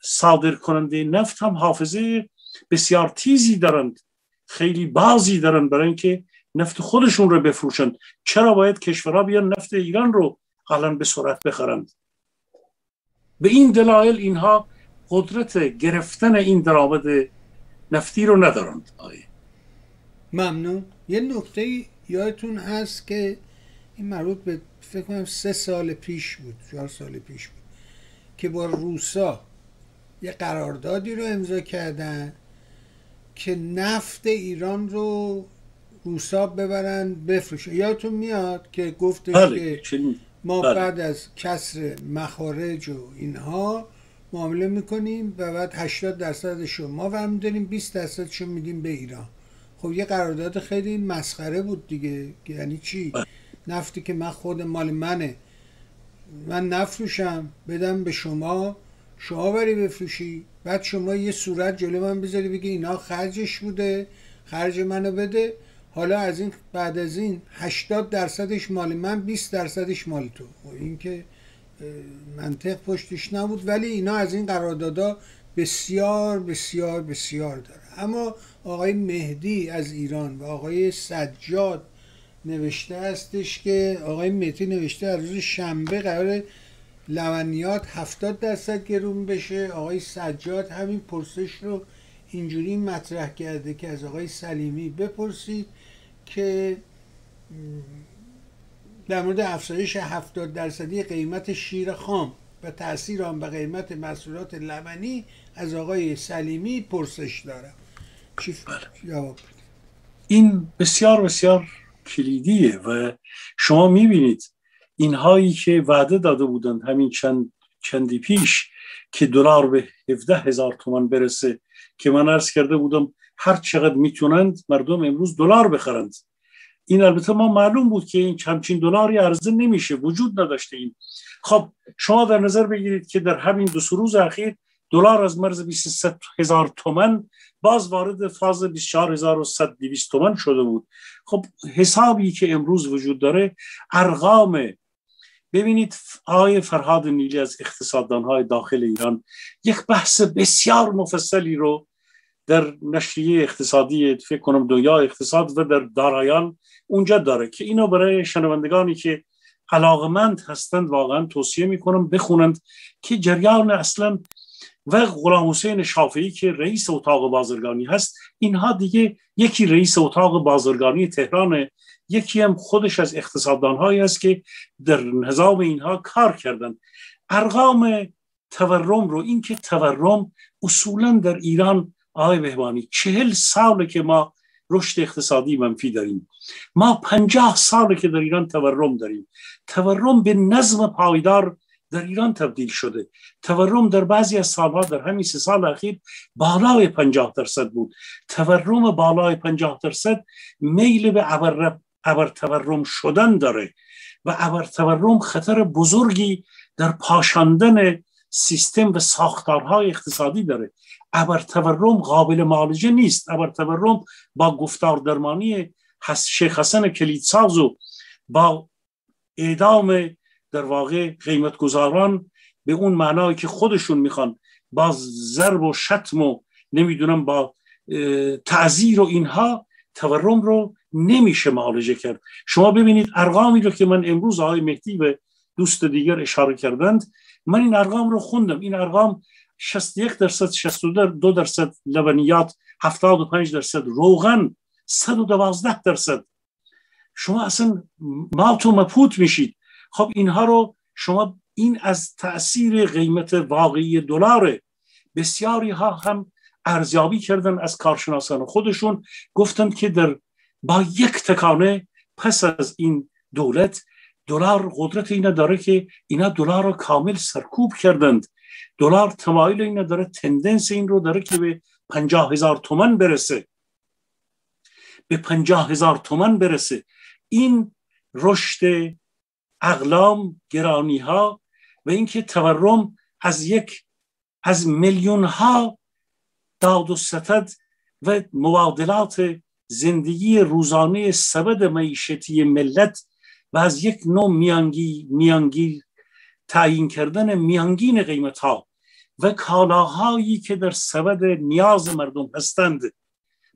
صادر کننده نفت هم حافظه بسیار تیزی دارند، خیلی بازی دارند برای اینکه نفت خودشون رو بفروشند. چرا باید کشورها بیان نفت ایران رو الان به سرعت بخرند؟ به این دلایل اینها قدرت گرفتن این درآمد نفتی رو ندارند. ممنون. یه نکته یادتون هست که این مربوط به فکر کنم 3 سال پیش بود، 4 سال پیش بود که با روسا یه قراردادی رو امضا کردن که نفت ایران رو روسا ببرن بفروشن. یادتون میاد که گفتش که ما بعد از کسر مخارج و اینها معامله میکنیم و بعد 80% ما برمیداریم، 20% میدیم به ایران. خب یه قرارداد خیلی مسخره بود دیگه. یعنی چی؟ نفتی که من خود مال منه من نفروشم بدم به شما، شما بری بفروشی، بعد شما یه صورت جلو من بذاری بگی اینا خرجش بوده، خرج منو بده. حالا از این بعد از این 80% مال من، 20% مال تو. این که منطق پشتش نبود، ولی اینا از این قراردادا بسیار بسیار بسیار داره. اما آقای مهدی از ایران و آقای سجاد نوشته هستش که آقای مهدی نوشته از روز شنبه قراره لبنیات 70% گرون بشه. آقای سجاد همین پرسش رو اینجوری مطرح کرده که از آقای سلیمی بپرسید که در مورد افزایش 70% قیمت شیر خام و تأثیر آن به قیمت محصولات لبنی از آقای سلیمی پرسش دارم. چی جواب؟ این بسیار بسیار کلیدیه و شما میبینید اینهایی که وعده داده بودند همین چندی پیش که دلار به 17,000 تومان برسه، که من عرض کرده بودم هر چقدر میتونند مردم امروز دلار بخرند. این البته ما معلوم بود که این همچین دلاری ارزش نمیشه، وجود نداشته این. خب شما در نظر بگیرید که در همین 2 روز اخیر دلار از مرز 23,000 تومان باز وارد فاز 24,100 تومان شده بود. خب حسابی که امروز وجود داره ارقام، ببینید آقای فرهاد نیلی از اقتصاددان‌های داخل ایران یک بحث بسیار مفصلی رو در نشریه اقتصادی فکر کنم دنیا اقتصاد و در دارایان اونجا داره که اینو برای شنوندگانی که علاقمند هستند واقعا توصیه میکنم بخونند که جریان اصلا و غلام حسین شافعی که رئیس اتاق بازرگانی هست. اینها دیگه یکی رئیس اتاق بازرگانی تهران، یکی هم خودش از اقتصاددان‌هایی است که در نظام اینها کار کردن. ارقام تورم رو، این که تورم اصولا در ایران آقای بهبهانی 40 ساله که ما رشد اقتصادی منفی داریم، ما 50 ساله که در ایران تورم داریم. تورم به نظم پایدار در ایران تبدیل شده. تورم در بعضی از سالها در همین 3 سال اخیر بالای 50% بود. تورم بالای 50% میل به ابرتورم شدن داره و ابرتورم خطر بزرگی در پاشاندن سیستم و ساختارهای اقتصادی داره. ابرتورم قابل معالجه نیست. ابرتورم با گفتار درمانی شیخ حسن کلیدساز و با اعدام در واقع قیمتگذاران به اون معنایی که خودشون میخوان، با ضرب و شتم و نمیدونم با تعذیر و اینها تورم رو نمیشه معالجه کرد. شما ببینید ارقامی رو که من امروز آقای مهدی به دوست دیگر اشاره کردند، من این ارقام رو خوندم. این ارقام 61%، 62% لبنیات، 75% روغن، 112%. شما اصلا مات و مبهوت میشید. خب اینها رو شما، این از تأثیر قیمت واقعی دلاره. بسیاری ها هم ارزیابی کردن از کارشناسان خودشون، گفتند که با یک تکانه پس از این دولت دلار قدرت اینا داره که اینا دلار رو کامل سرکوب کردند. دلار تمایل اینا داره، تندنس این رو داره که به 50,000 تومان برسه، به 50,000 تومان برسه. این رشد اقلام، گرانی ها و اینکه تورم از میلیون ها داد و ستد و مبادلات زندگی روزانه سبد معیشتی ملت و از یک نوع میانگین تعیین کردن میانگین قیمت ها و کالاهایی که در سبد نیاز مردم هستند.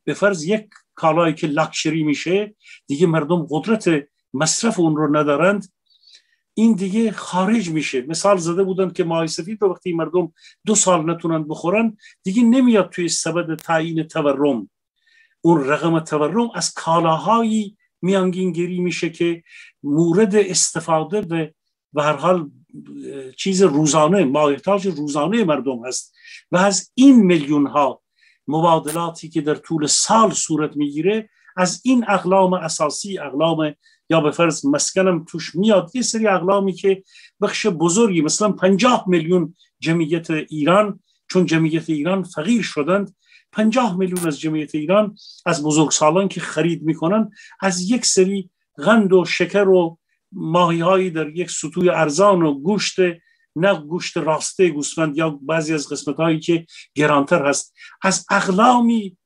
به فرض یک کالایی که لاکچری میشه دیگه مردم قدرت مصرف اون رو ندارند، این دیگه خارج میشه. مثال زده بودن که ماهی سفید رو وقتی مردم 2 سال نتونن بخورن دیگه نمیاد توی سبد تعیین تورم. اون رقم تورم از کالاهایی میانگینگیری میشه که مورد استفاده به هر حال چیز روزانه، مایحتاج روزانه مردم هست. و از این میلیون ها مبادلاتی که در طول سال صورت میگیره، از این اقلام اساسی، اقلام یا به فرض مسکنم توش میاد، یه سری اقلامی که بخش بزرگی مثلا 50 میلیون جمعیت ایران، چون جمعیت ایران فقیر شدند، 50 میلیون از جمعیت ایران، از بزرگسالان که خرید میکنن از یک سری قند و شکر و ماهی‌های در یک سطوح ارزان و گوشت، نه گوشت راسته گوسفند یا بعضی از قسمت‌هایی که گرانتر هست، از اقلامی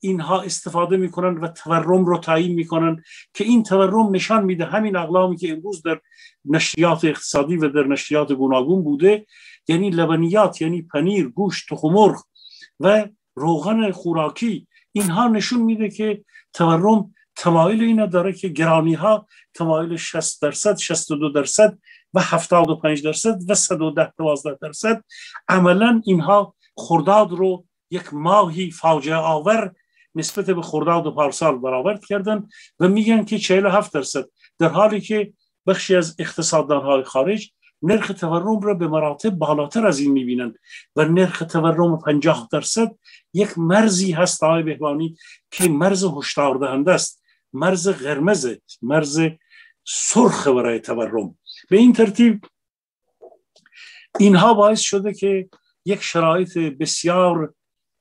اینها استفاده میکنن و تورم رو تعیین میکنن که این تورم نشان میده همین اقلامی که امروز در نشریات اقتصادی و در نشریات گوناگون بوده، یعنی لبنیات، یعنی پنیر، گوشت، تخم مرغ و روغن خوراکی، اینها نشون میده که تورم تمایل اینا داره که گرانی ها تمایل 60%، 62% و 75% و 112%. عملا اینها خرداد رو یک ماهی فاجعه آور نسبت به خرداد پارسال برآورد کردن و میگن که 47%، در حالی که بخشی از اقتصاددان های خارج نرخ تورم را به مراتب بالاتر از این میبینند و نرخ تورم 50% یک مرزی هست آقای بهبهانی که مرز هشدار دهنده است، مرز قرمز، مرز سرخ برای تورم. به این ترتیب اینها باعث شده که یک شرایط بسیار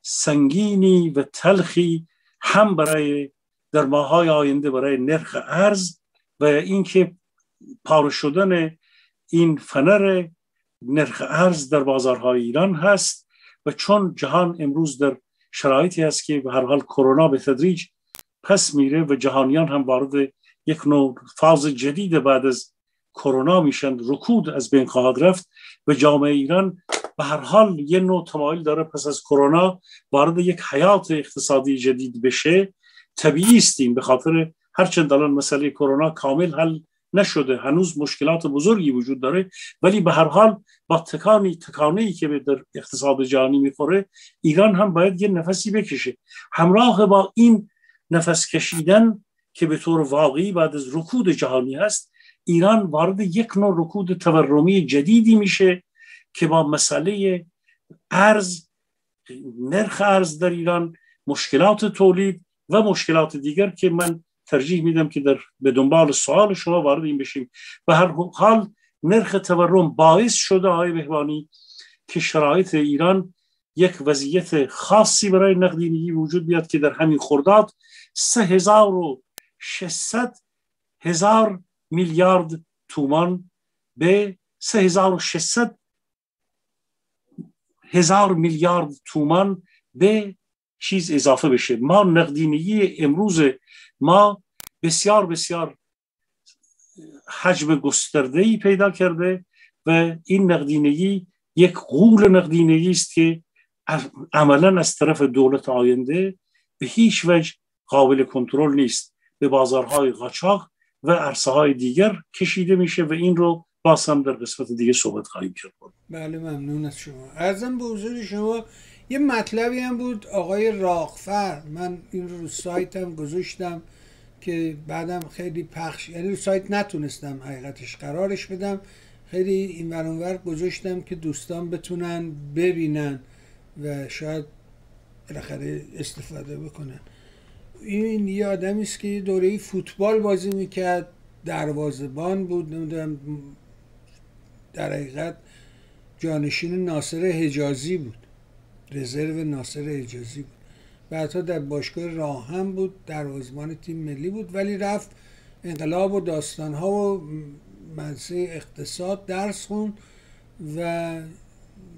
سنگینی و تلخی هم برای در ماه‌های آینده برای نرخ ارز و اینکه پاره شدن این فنر نرخ ارز در بازارهای ایران هست. و چون جهان امروز در شرایطی هست که به هر حال کرونا به تدریج پس میره و جهانیان هم وارد یک نوع فاز جدید بعد از کرونا میشن، رکود از بین خواهد رفت و جامعه ایران به هر حال یه نوع تمایل داره پس از کرونا وارد یک حیات اقتصادی جدید بشه. طبیعی استیم به خاطر هرچند الان مسئله کرونا کامل حل نشده، هنوز مشکلات بزرگی وجود داره، ولی به هر حال با تکانه‌ای که در اقتصاد جهانی میخوره، ایران هم باید یه نفسی بکشه. همراه با این نفس کشیدن که به طور واقعی بعد از رکود جهانی هست، ایران وارد یک نوع رکود تورمی جدیدی میشه که با مسئله ارز، نرخ ارز در ایران، مشکلات تولید و مشکلات دیگر که من ترجیح میدم که به دنبال سوال شما وارد این بشیم. به هر حال نرخ تورم باعث شده آقای بهبهانی که شرایط ایران یک وضعیت خاصی برای نقدینگی وجود بیاد که در همین خرداد 3600 میلیارد تومان به 3600 میلیارد تومان به چیز اضافه بشه. ما نقدینگی امروز ما بسیار حجم گسترده‌ای پیدا کرده و این نقدینگی یک غول نقدینگی است که عملاً از طرف دولت آینده به هیچ وجه قابل کنترل نیست، به بازارهای قاچاق و عرصه‌های دیگر کشیده میشه و این رو باز هم در قسمت دیگه صحبت خواهیم کرد. بله ممنون از شما. عرضم به حضور شما یه مطلبی هم بود آقای راغفر، من این رو سایتم گذاشتم که بعدم خیلی پخش، یعنی رو سایت نتونستم حقیقتش قرارش بدم، خیلی این ورانور گذاشتم که دوستان بتونن ببینن و شاید بالاخره استفاده بکنن. این یه آدمی است که یه دوره‌ای فوتبال بازی میکرد، دروازه‌بان بود، نمیدونم در حقیقت جانشین ناصر حجازی بود، رزرو ناصر حجازی بود، بعدها در باشگاه راهم بود، دروازه‌بان تیم ملی بود، ولی رفت انقلاب و داستانها و مدرسه اقتصاد درس خوند و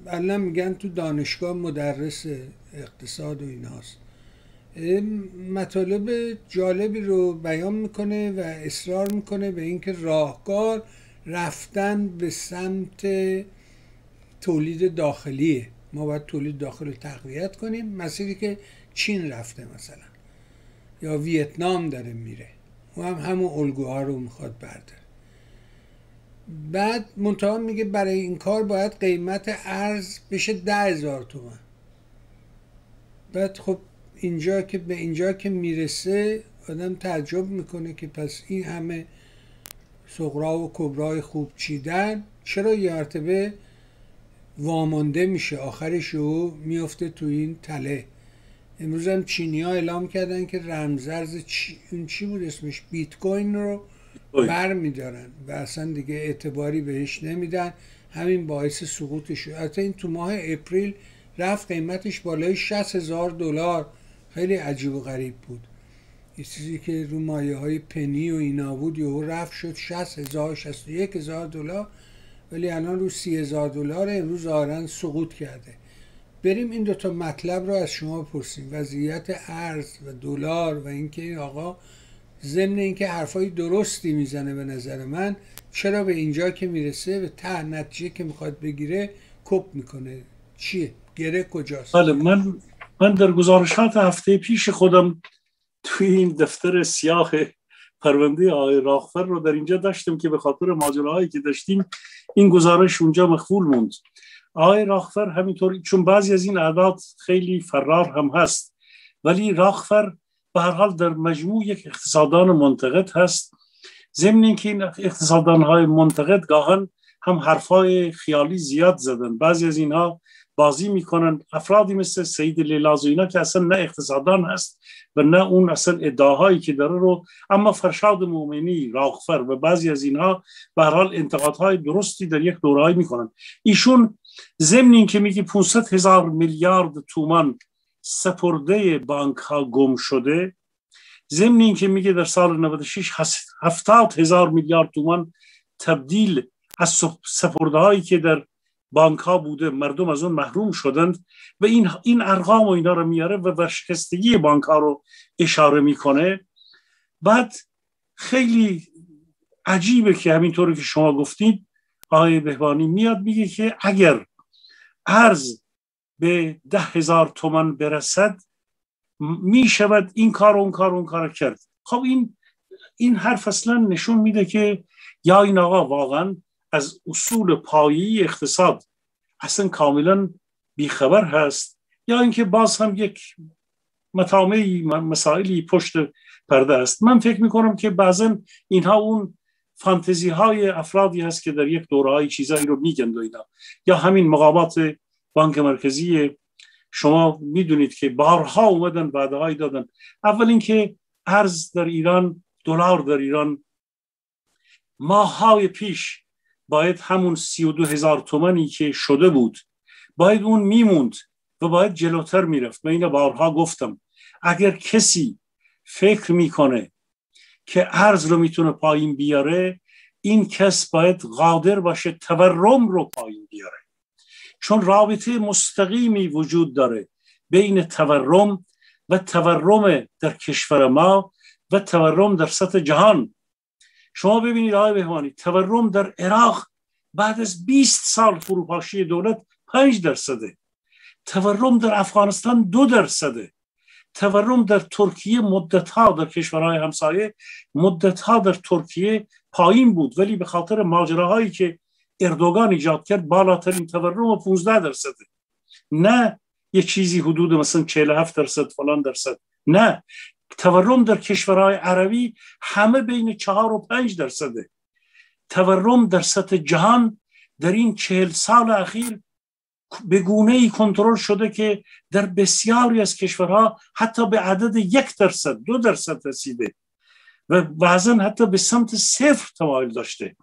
الان میگن تو دانشگاه مدرس اقتصاد و ایناست. مطالب جالبی رو بیان میکنه و اصرار میکنه به اینکه راهکار رفتن به سمت تولید داخلیه، ما باید تولید داخلی تقویت کنیم، مسیری که چین رفته مثلا یا ویتنام داره میره، او هم همون الگوها رو میخواد برداره. بعد منتها میگه برای این کار باید قیمت ارز بشه 10,000 تومان. بعد خب اینجا که به اینجا که میرسه آدم تعجب میکنه که پس این همه صغرا و کبرای خوب چیدن چرا یه مرتبه وامانده میشه، آخرش رو میفته تو این تله. امروز هم چینی ها اعلام کردن که رمزارز چی بود اسمش، بیت کوین رو بر میدارن و اصلا دیگه اعتباری بهش نمیدن، همین باعث سقوطش شد. حتی این تو ماه اپریل رفت قیمتش بالای 60,000 دلار، خیلی عجیب و غریب بود، یه چیزی که رو مایه های پنی و اینا بود یهو رفت شد 60,000 61,000 دلار، ولی الان رو 30,000 دلار امروز ظاهرا سقوط کرده. بریم این دوتا مطلب رو از شما پرسیم، وضعیت ارز و دلار و اینکه این آقا ضمن اینکه حرفای درستی میزنه به نظر من، چرا به اینجا که میرسه به ته نتیجه که میخواد بگیره کپ میکنه، چیه گره کجاست؟ بله من در گزارشات هفته پیش خودم توی این دفتر سیاه پرونده آقای راغفر رو در اینجا داشتم که به خاطر ماجراهایی که داشتیم این گزارش اونجا مخفول موند. آقای راغفر همینطور، چون بعضی از این اعداد خیلی فرار هم هست، ولی راغفر به هر حال در مجموع یک اقتصاددان منتقد هست، ضمن اینکه این اقتصاددان‌های منتقد گاهن هم حرفای خیالی زیاد زدن، بعضی از اینها بازی میکنن، افرادی مثل سید لیلاز و اینا که اصلا نه اقتصاددان هست و نه اون اصلا ادعاهایی که داره رو، اما فرشاد مومنی، راغفر و بعضی از اینها به هر حال انتقادهای درستی در یک دوره‌ای میکنن. ایشون ضمن اینکه میگه 500,000 میلیارد تومان سپرده بانک ها گم شده، ضمن اینکه میگه در سال 96 70,000 میلیارد تومان تبدیل از سپرده هایی که در بانک ها بوده مردم از اون محروم شدند و این ارقام و اینا رو میاره و ورشکستگی بانک ها رو اشاره میکنه. بعد خیلی عجیبه که همینطوری که شما گفتید آقای بهبهانی میاد میگه که اگر ارز به 10,000 تومان برسد میشود این کار و اون کار و اون کار کرد. خب این حرف اصلا نشون میده که یا این آقا واقعا از اصول پایه‌ای اقتصاد اصلا کاملا بیخبر هست، یا اینکه باز هم یک مطامعی مسائلی پشت پرده است. من فکر میکنم که بعضا اینها اون فانتزی های افرادی هست که در یک دوره‌ای چیزایی رو میگن و اینا، یا همین مقامات بانک مرکزی شما میدونید که بارها اومدن وعده‌هایی دادن. اول اینکه ارز در ایران، دلار در ایران ماه‌های پیش باید همون 32,000 تومانی که شده بود باید اون میموند و باید جلوتر میرفت. من اینو بارها گفتم، اگر کسی فکر میکنه که ارز رو میتونه پایین بیاره، این کس باید قادر باشه تورم رو پایین بیاره، چون رابطه مستقیمی وجود داره بین تورم و تورم در کشور ما و تورم در سطح جهان. شما ببینید آقای بهبهانی، تورم در عراق بعد از 20 سال فروپاشی دولت 5%، تورم در افغانستان 2%، تورم در ترکیه مدت‌ها، در کشورهای همسایه مدت‌ها در ترکیه پایین بود، ولی به خاطر ماجراهایی که اردوغان ایجاد کرد بالاترین تورم 15%، نه یه چیزی حدود مثلا 47% فلان درصد، نه، تورم در کشورهای عربی همه بین 4 و 5%. تورم در سطح جهان در این 40 سال اخیر به گونه‌ای کنترل شده که در بسیاری از کشورها حتی به عدد 1%، 2% رسیده و بعضن حتی به سمت 0 تمایل داشته.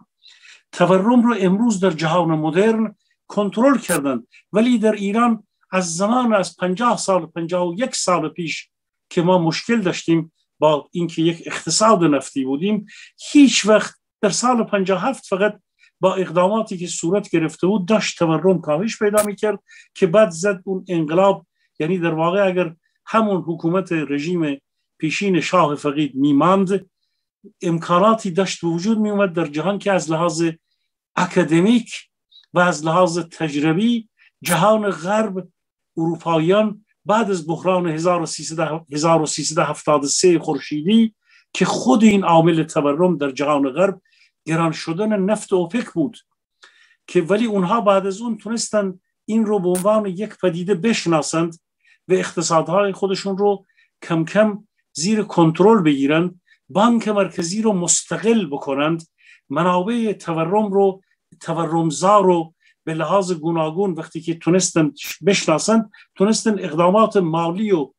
تورم رو امروز در جهان مدرن کنترل کردن، ولی در ایران از زمان از 50 سال، 51 سال پیش که ما مشکل داشتیم با اینکه یک اقتصاد نفتی بودیم، هیچ وقت در سال 57 فقط با اقداماتی که صورت گرفته بود داشت تورم کاهش پیدا میکرد که بعد زد اون انقلاب. یعنی در واقع اگر همون حکومت رژیم پیشین شاه فقید میماند، امکاناتی داشت وجود میومد در جهان که از لحاظ اکادمیک و از لحاظ تجربی جهان غرب، اروپاییان بعد از بحران 1373 خورشیدی که خود این عامل تورم در جهان غرب گران شدن نفت اوپک بود که، ولی اونها بعد از اون تونستن این رو به عنوان یک پدیده بشناسند و اقتصادهای خودشون رو کم کم زیر کنترل بگیرند، بانک مرکزی رو مستقل بکنند، منابع تورم رو، تورمزا رو به لحاظ گوناگون وقتی که تونستن بشناسند، تونستن اقدامات مالی و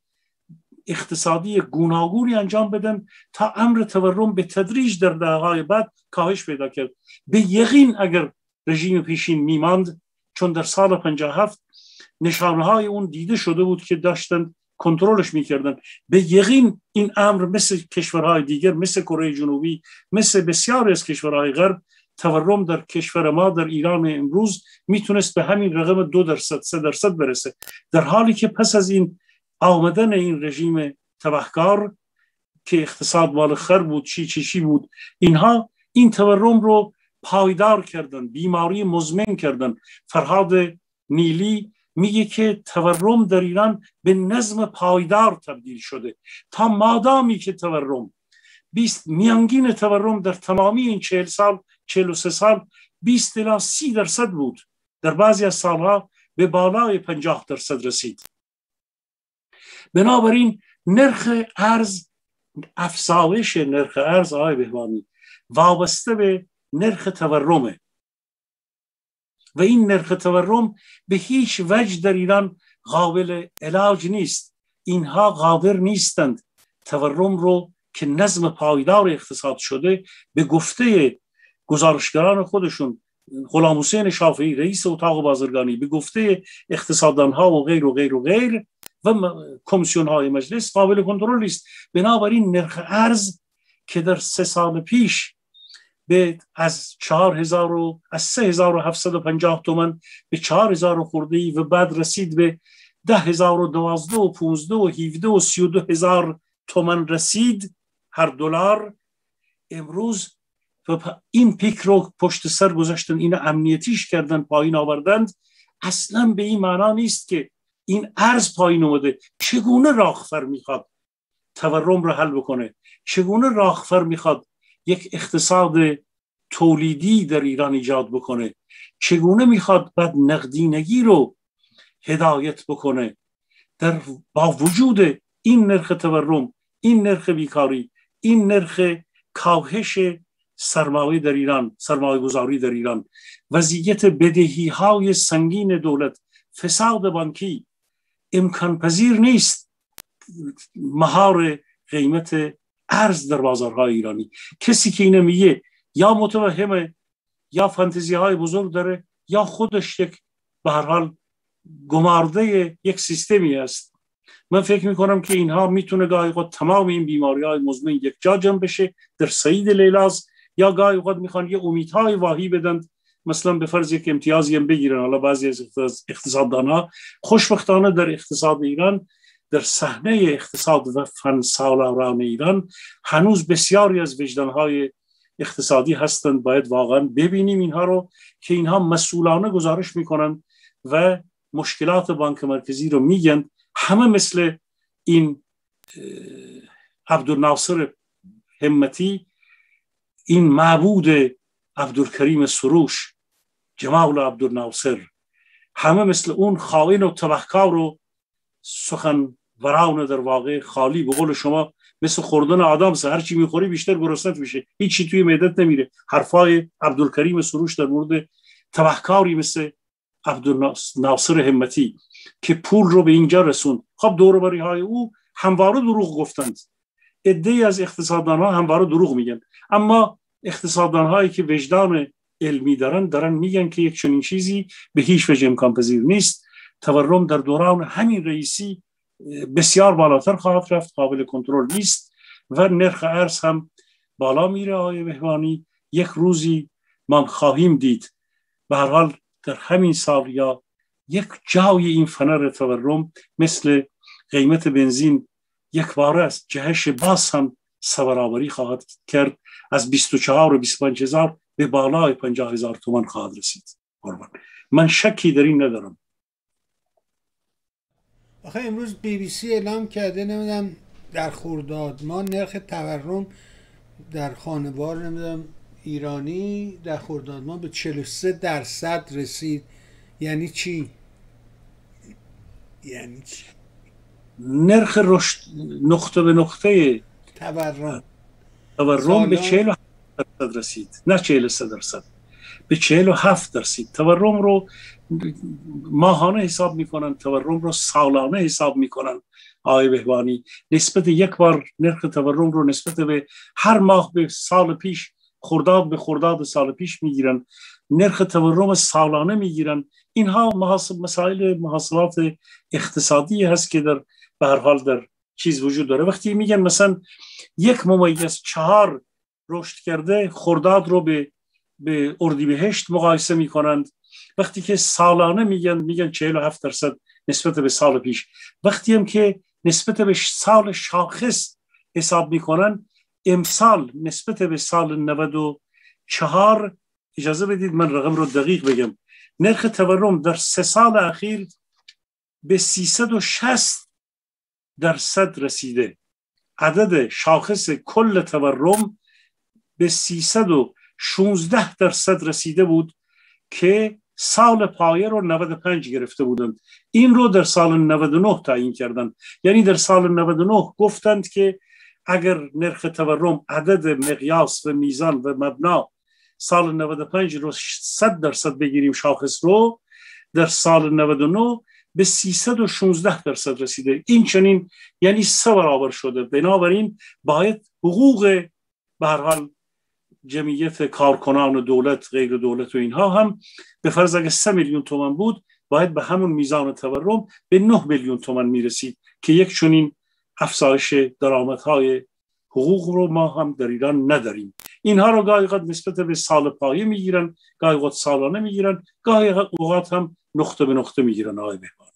اقتصادی گوناگونی انجام بدن تا امر تورم به تدریج در دهه‌های بعد کاهش پیدا کرد. به یقین اگر رژیم پیشین میماند، چون در سال 57 نشانه‌های اون دیده شده بود که داشتن کنترلش میکردن، به یقین این امر مثل کشورهای دیگر، مثل کره جنوبی، مثل بسیاری از کشورهای غرب، تورم در کشور ما، در ایران امروز، میتونست به همین رقم 2%، 3% برسه، در حالی که پس از این آمدن این رژیم تبهکار که اقتصاد مال خر بود، چی بود، اینها این تورم رو پایدار کردن، بیماری مزمن کردن. فرهاد نیلی میگه که تورم در ایران به نظم پایدار تبدیل شده، تا مادامی که تورم میانگین تورم در تمامی این 40 سال، 43 سال 20 الی 30% بود، در بعضی از سالها به بالای 50% رسید. بنابراین نرخ ارز، افزایش نرخ ارز آقای بهبهانی وابسته به نرخ تورمه و این نرخ تورم به هیچ وجه در ایران قابل علاج نیست. اینها قادر نیستند تورم رو که نظم پایدار اقتصاد شده، به گفته گزارشگران خودشون غلام حسین شافعی رئیس اتاق بازرگانی، به گفته اقتصاددانها و غیر و غیر و غیر و کمیسیون های مجلس، قابل کنترل نیست. بنابراین نرخ ارز که در 3 سال پیش از 3750 تومان به 4000 خورده ای و بعد رسید به 10000 و 12000 و 15000 و 17000 تومان رسید هر دلار، امروز این پیک رو پشت سر گذاشتن، اینو امنیتیش کردن، پایین آوردند. اصلا به این معنا نیست که این ارز پایین اومده. چگونه راغفر میخواد تورم رو حل بکنه؟ چگونه راغفر میخواد یک اقتصاد تولیدی در ایران ایجاد بکنه؟ چگونه میخواد بعد نقدینگی رو هدایت بکنه؟ در با وجود این نرخ تورم، این نرخ بیکاری، این نرخ کاهش سرمایه در ایران، سرمایه گذاری در ایران، وضعیت بدهی های سنگین دولت، فساد بانکی، امکان پذیر نیست مهار قیمت ارز در بازارهای ایرانی. کسی که اینو میگه یا متوهمه، یا فانتزی های بزرگ داره، یا خودش یک به هر حال گمارده یک سیستمی است. من فکر میکنم که اینها میتونه گاهی اوقات تمام این بیماری های مزمن یک جا جمع بشه در سعید لیلاز، یا گاهی اوقات میخوان یه امیدهای واهی بدن، مثلا به فرض یک امتیازی هم بگیرن. حالا بعضی از اقتصاددانها خوشبختانه در اقتصاد ایران، در صحنه اقتصاد و فن سالاران ایران، هنوز بسیاری از وجدانهای اقتصادی هستند، باید واقعا ببینیم اینها رو که اینها مسئولانه گزارش میکنن و مشکلات بانک مرکزی رو میگن. همه مثل این عبدالناصر همتی، این معبود عبدالکریم سروش، جمال عبدالناصر، همه مثل اون خائن و تبهکار رو سخن وران در واقع خالی، به قول شما مثل خوردن آدم سه، هر چی میخوری بیشتر گرسنت میشه، هیچ چی توی معدت نمیره. حرفای عبدالکریم سروش در مورد تبهکاری مثل عبدالناصر همتی که پول رو به اینجا رسوند. خب دوروبری های او همواره دروغ گفتند، عده‌ای از اقتصاددان ها همواره دروغ میگن، اما اقتصاددان هایی که وجدان علمی دارن میگن که یک چنین چیزی به هیچ وجه امکان پذیر نیست. تورم در دوران همین رئیسی بسیار بالاتر خواهد رفت، قابل کنترل نیست و نرخ ارز هم بالا میره. آقای بهبهانی، یک روزی ما خواهیم دید به هر حال در همین سال یا یک جای این فنر تورم مثل قیمت بنزین یک باره از جهش باز هم سوابری خواهد کرد، از 24 و 25 هزار به بالای 50 هزار تومان خواهد رسید. من شکی در این ندارم. آخه امروز BBC اعلام کرده نمیدونم در خرداد ما نرخ تورم در خانوار نمیدونم ایرانی در خرداد ما به 43% رسید. یعنی چی؟ یعنی چی؟ نرخ رشد نقطه به نقطه تورم به 47% رسید، نه 43%، به 47%. تورم رو ماهانه حساب میکنن، تورم رو سالانه حساب میکنن. آقای بهبهانی، نسبت یک بار نرخ تورم رو نسبت به هر ماه به سال پیش، خرداد به خرداد سال پیش میگیرن، نرخ تورم سالانه میگیرن. اینها مسائل محاسبات اقتصادی هست که در به هر حال در چیز وجود داره. وقتی میگن مثلا 1.4 رشد کرده، خرداد رو به اردیبهشت مقایسه میکنند. وقتی که سالانه میگن 47% نسبت به سال پیش. وقتی هم که نسبت به سال شاخص حساب میکنن، امسال نسبت به سال 94، اجازه بدید من رقم رو دقیق بگم، نرخ تورم در 3 سال اخیر به 360% رسیده. عدد شاخص کل تورم به 316% رسیده بود که سال پایه رو 95 گرفته بودند. این رو در سال 99 تعیین کردند. یعنی در سال 99 گفتند که اگر نرخ تورم، عدد مقیاس و میزان و مبنا، سال 95 رو 100% بگیریم شاخص رو، در سال 99 به 316% رسیده. این چنین یعنی 3 برابر شده. بنابراین باید حقوق به هر حال جمعیت کارکنان و دولت، غیر دولت و اینها هم به فرض اگه 3 میلیون تومان بود، باید به همون میزان تورم به 9 میلیون تومان میرسید که یک چنین افزایش درآمدهای حقوق رو ما هم در ایران نداریم. اینها رو گاهی اوقات نسبت به سال پایه میگیرن، گاهی اوقات سالانه میگیرن، گاهی اوقات هم نقطه به نقطه میگیرن. آقای بهبهانی،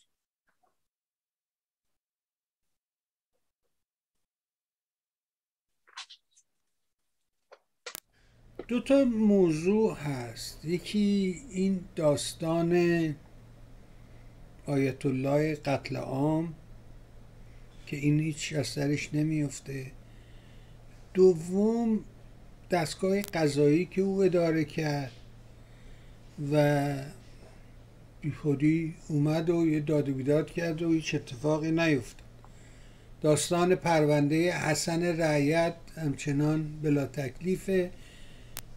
دو تا موضوع هست. یکی این داستان آیت الله قتل عام که این هیچ از سرش نمیفته. دوم دستگاه قضایی که او اداره کرد و بیخودی اومد و یه داد و بیداد کرد و هیچ اتفاقی نیفتاد. داستان پرونده حسن رعیت همچنان بلا تکلیفه.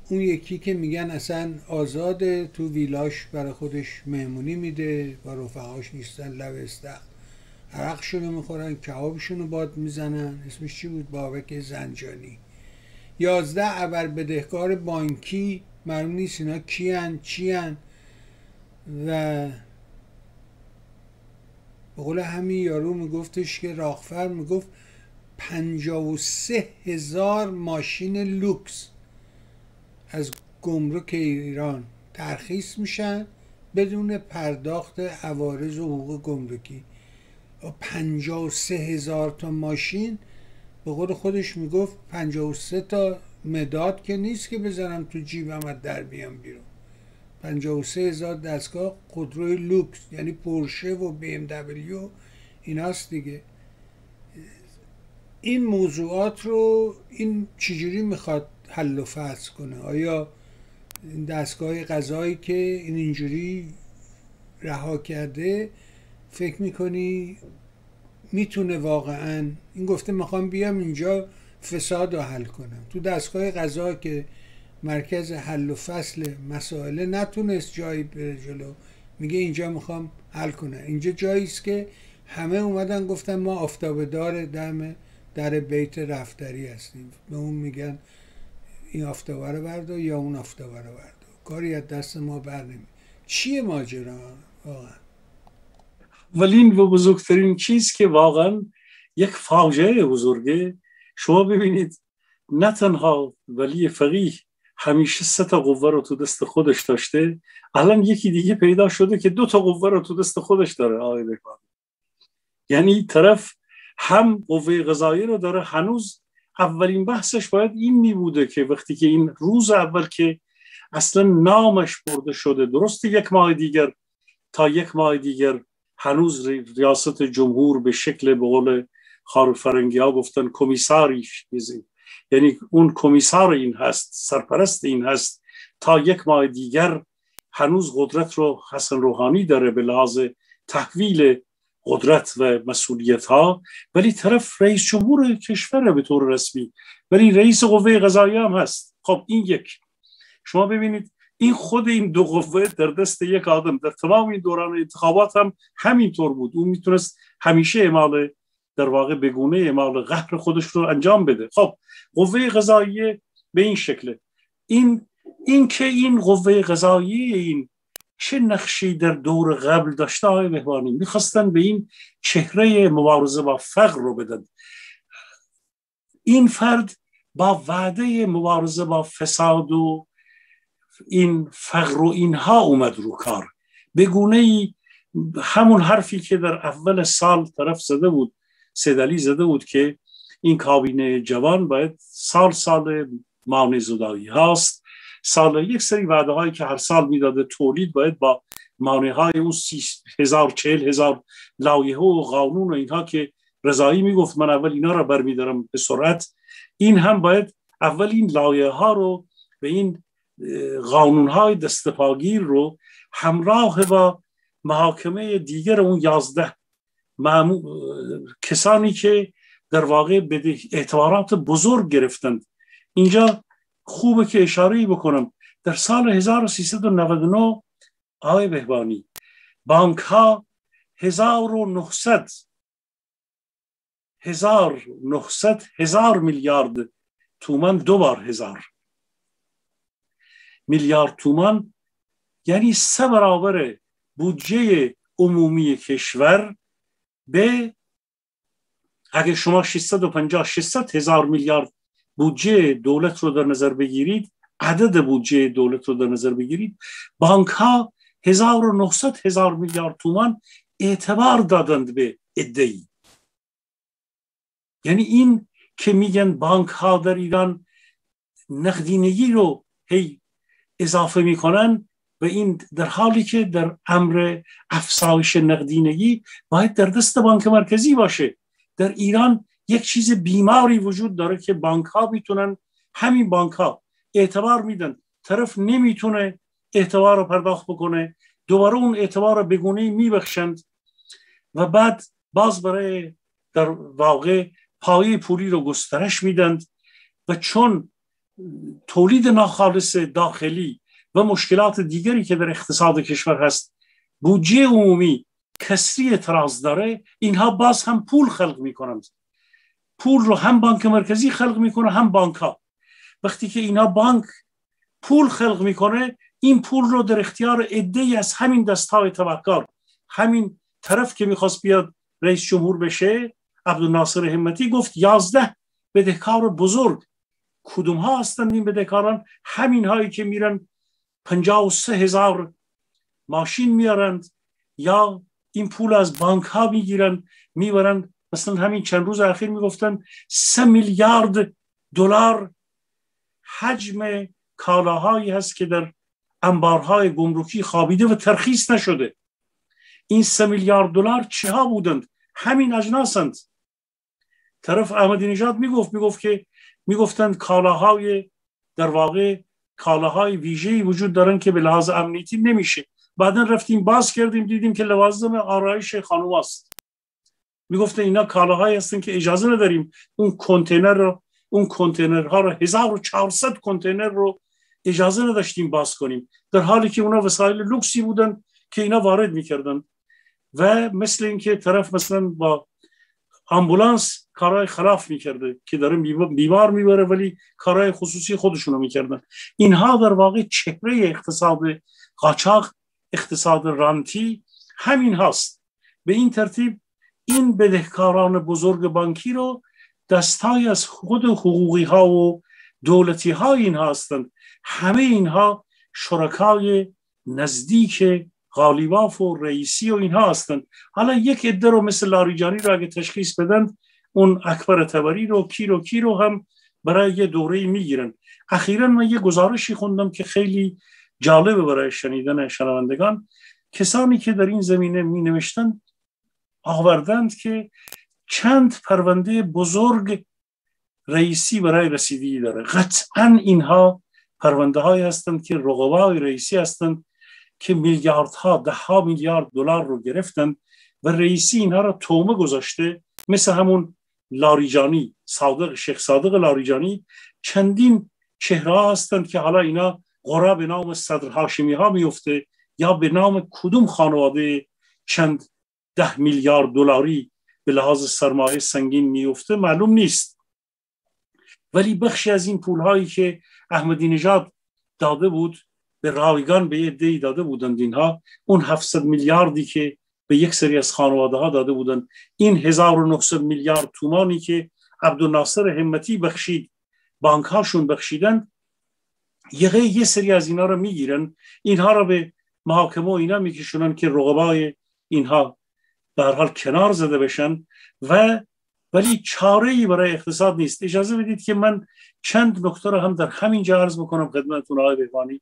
اون یکی که میگن اصلا آزاده، تو ویلاش برای خودش مهمونی میده، با رفقاش نیستن، لب استخر عرقشونو میخورن، کبابشونو باد میزنن. اسمش چی بود؟ بابک زنجانی. 11 ابر بدهکار بانکی، معلوم نیست اینا کیان چیان. و به قول همین یارو میگفتش که راغفر میگفت 53,000 ماشین لوکس از گمرک ایران ترخیص میشن بدون پرداخت عوارض و حقوق گمرکی. 53,000 تا ماشین، به قول خودش میگفت 53 تا مداد که نیست که بزنم تو جیبم و در بیام بیرون. 53,000 دستگاه خودروی لوکس، یعنی پورشه و بی ام دبلیو ایناست دیگه. این موضوعات رو این چجوری میخواد حل و فصل کنه؟ آیا این دستگاه قضایی که این اینجوری رها کرده فکر میکنی میتونه واقعا؟ این گفته میخوام بیام اینجا فساد رو حل کنم. تو دستگاه قضا که مرکز حل و فصل مسائله نتونست جایی بره جلو، میگه اینجا میخوام حل کنم. اینجا جاییست که همه اومدن گفتن ما آفتابدار دم در بیت رفتری هستیم، به اون میگن این آفتابه رو بردار یا اون آفتابه رو بردار، کاری از دست ما بر نمی. چیه ماجرا واقعا؟ ولی این بزرگترین چیز که واقعا یک فاجعه بزرگه. شما ببینید نه تنها ولی فقیه همیشه 3 قوه رو تو دست خودش داشته، الان یکی دیگه پیدا شده که 2 قوه رو تو دست خودش داره. آقای دهخان یعنی طرف هم قوه قضاییه رو داره. هنوز اولین بحثش باید این می بوده که وقتی که این روز اول که اصلا نامش برده شده، درسته یک ماه دیگر تا یک ماه دیگر هنوز ریاست جمهور به شکل به قول خارفرنگی ها گفتن کمیساریش، یعنی اون کمیسار این هست، سرپرست این هست، تا یک ماه دیگر هنوز قدرت رو حسن روحانی داره به لحاظ تحویل قدرت و مسئولیت ها، ولی طرف رئیس جمهور کشور به طور رسمی، ولی رئیس قوه قضاییه هم هست. خب این یک، شما ببینید این خود این 2 قوه در دست یک آدم در تمام این دوران انتخابات هم همینطور بود. اون میتونست همیشه اعمال در واقع بگونه اعمال قهر خودش رو انجام بده. خب قوه قضاییه به این شکله. این که این قوه قضاییه این چه نقشی در دور قبل داشته؟ آقای بهبهانی میخواستن به این چهره مبارزه با فقر رو بدن. این فرد با وعده مبارزه با فساد و این فقر و اینها اومد رو کار، به گونه‌ای همون حرفی که در اول سال طرف زده بود، سیدعلی زده بود که این کابینه جوان باید سال مانع زدایی هاست، سال یک سری وعده هایی که هر سال میداده، تولید باید با مانع های اون 40,000 لایحه و قانون و اینها که رضایی میگفت من اول اینا رو برمیدارم به سرعت، این هم باید اول این لایحه ها رو به این قانون های دستپاگیر رو همراه با محاکمه دیگر اون 11 کسانی که در واقع به اعتبارات بزرگ گرفتند. اینجا خوبه که اشاره‌ای بکنم، در سال 1399 آقای بهبهانی بانک ها 1900 میلیارد تومان، 2,000 میلیارد تومان، یعنی 3 برابر بودجه عمومی کشور، به اگه شما 600 هزار میلیارد بودجه دولت رو در نظر بگیرید، عدد بودجه دولت رو در نظر بگیرید، بانک ها 1,900 هزار میلیارد تومان اعتبار دادند به ادعی. یعنی این که میگن بانک ها در ایران نقدینگی رو هی اضافه میکنن و این در حالی که در امر افزایش نقدینگی باید در دست بانک مرکزی باشه. در ایران یک چیز بیماری وجود داره که بانک ها میتونن، همین بانک ها اعتبار میدن، طرف نمیتونه اعتبار رو پرداخت بکنه، دوباره اون اعتبار رو بگونه میبخشند و بعد باز برای در واقع پایه پولی رو گسترش میدند و چون تولید ناخالص داخلی و مشکلات دیگری که در اقتصاد کشور هست، بودجه عمومی کسری تراز داره، اینها باز هم پول خلق میکنند. پول رو هم بانک مرکزی خلق میکنه هم بانک ها. وقتی که اینا بانک پول خلق میکنه، این پول رو در اختیار عده‌ای از همین دست‌های تبهکار، همین طرف که میخواست بیاد رئیس جمهور بشه، عبدالناصر همتی گفت 11 بدهکار بزرگ. کدوم ها هستند این بدهکاران؟ همین هایی که میرن 53,000 ماشین میارند یا این پول از بانک ها میگیرن میبرن. مثلا همین چند روز اخیر میگفتن $3 میلیارد حجم کالاهایی هست که در انبارهای گمرکی خابیده و ترخیص نشده. این 3 میلیارد دلار چها بودند؟ همین اجناسند. طرف احمدی نژاد میگفتند کالاهای در واقع کالاهای ویژه‌ای وجود دارن که به لحاظ امنیتی نمیشه. بعدن رفتیم باز کردیم دیدیم که لوازم آرایش خانواست. میگفتن اینا کالاهایی هستن که اجازه نداریم اون کنتینرها رو 1400 کنتینر رو اجازه نداشتیم باز کنیم، در حالی که اونا وسایل لوکسی بودن که اینا وارد میکردن. و مثل اینکه طرف مثلا با آمبولانس کارهای خلاف میکرده که داره بیمار میبره، ولی کارهای خصوصی خودشونو میکردن. اینها در واقع چهره اقتصاد قاچاق، اقتصاد رانتی همین هاست. به این ترتیب این بدهکاران بزرگ بانکی رو دستای از خود حقوقی ها و دولتی ها این هستند. همه اینها شرکای نزدیک قالیباف و رئیسی و اینها هستند. حالا یک عده رو مثل لاریجانی رو اگه تشخیص بدن، اون اکبر تبری رو کی رو هم برای یه دوره میگیرن. اخیراً من یه گزارشی خوندم که خیلی جالبه برای شنیدن شنوندگان. کسانی که در این زمینه می نوشتن آوردند که چند پرونده بزرگ رئیسی برای رسیدگی داره. قطعاً اینها پرونده هایی هستند که رقبای رئیسی هستند که میلیاردها، دهها میلیارد دلار رو گرفتند و رئیسی اینها را تومه گذاشته. مثل همون لاریجانی، شیخ صادق لاریجانی، چندین چهره هستند که حالا اینا قرار به نام صدر هاشمی ها میفته یا به نام کدوم خانواده چند 10 میلیارد دلاری به لحاظ سرمایه سنگین میفته معلوم نیست. ولی بخشی از این پولهایی که احمدی نژاد داده بود به رایگان به یه عده‌ای داده بودند، اینها اون 700 میلیاردی که به یک سری از خانواده ها داده بودند، این 1900 میلیارد تومانی که عبدالناصر همتی بخشید، بانک هاشون بخشیدند، یه سری از اینا رو میگیرن، اینها رو به محاکمه و اینا میکشونن که رقبای اینها به هر حال کنار زده بشن. ولی چاره‌ای برای اقتصاد نیست. اجازه بدید که من چند نکته رو هم در همین جا عرض بکنم خدمتتون آقای بهبهانی.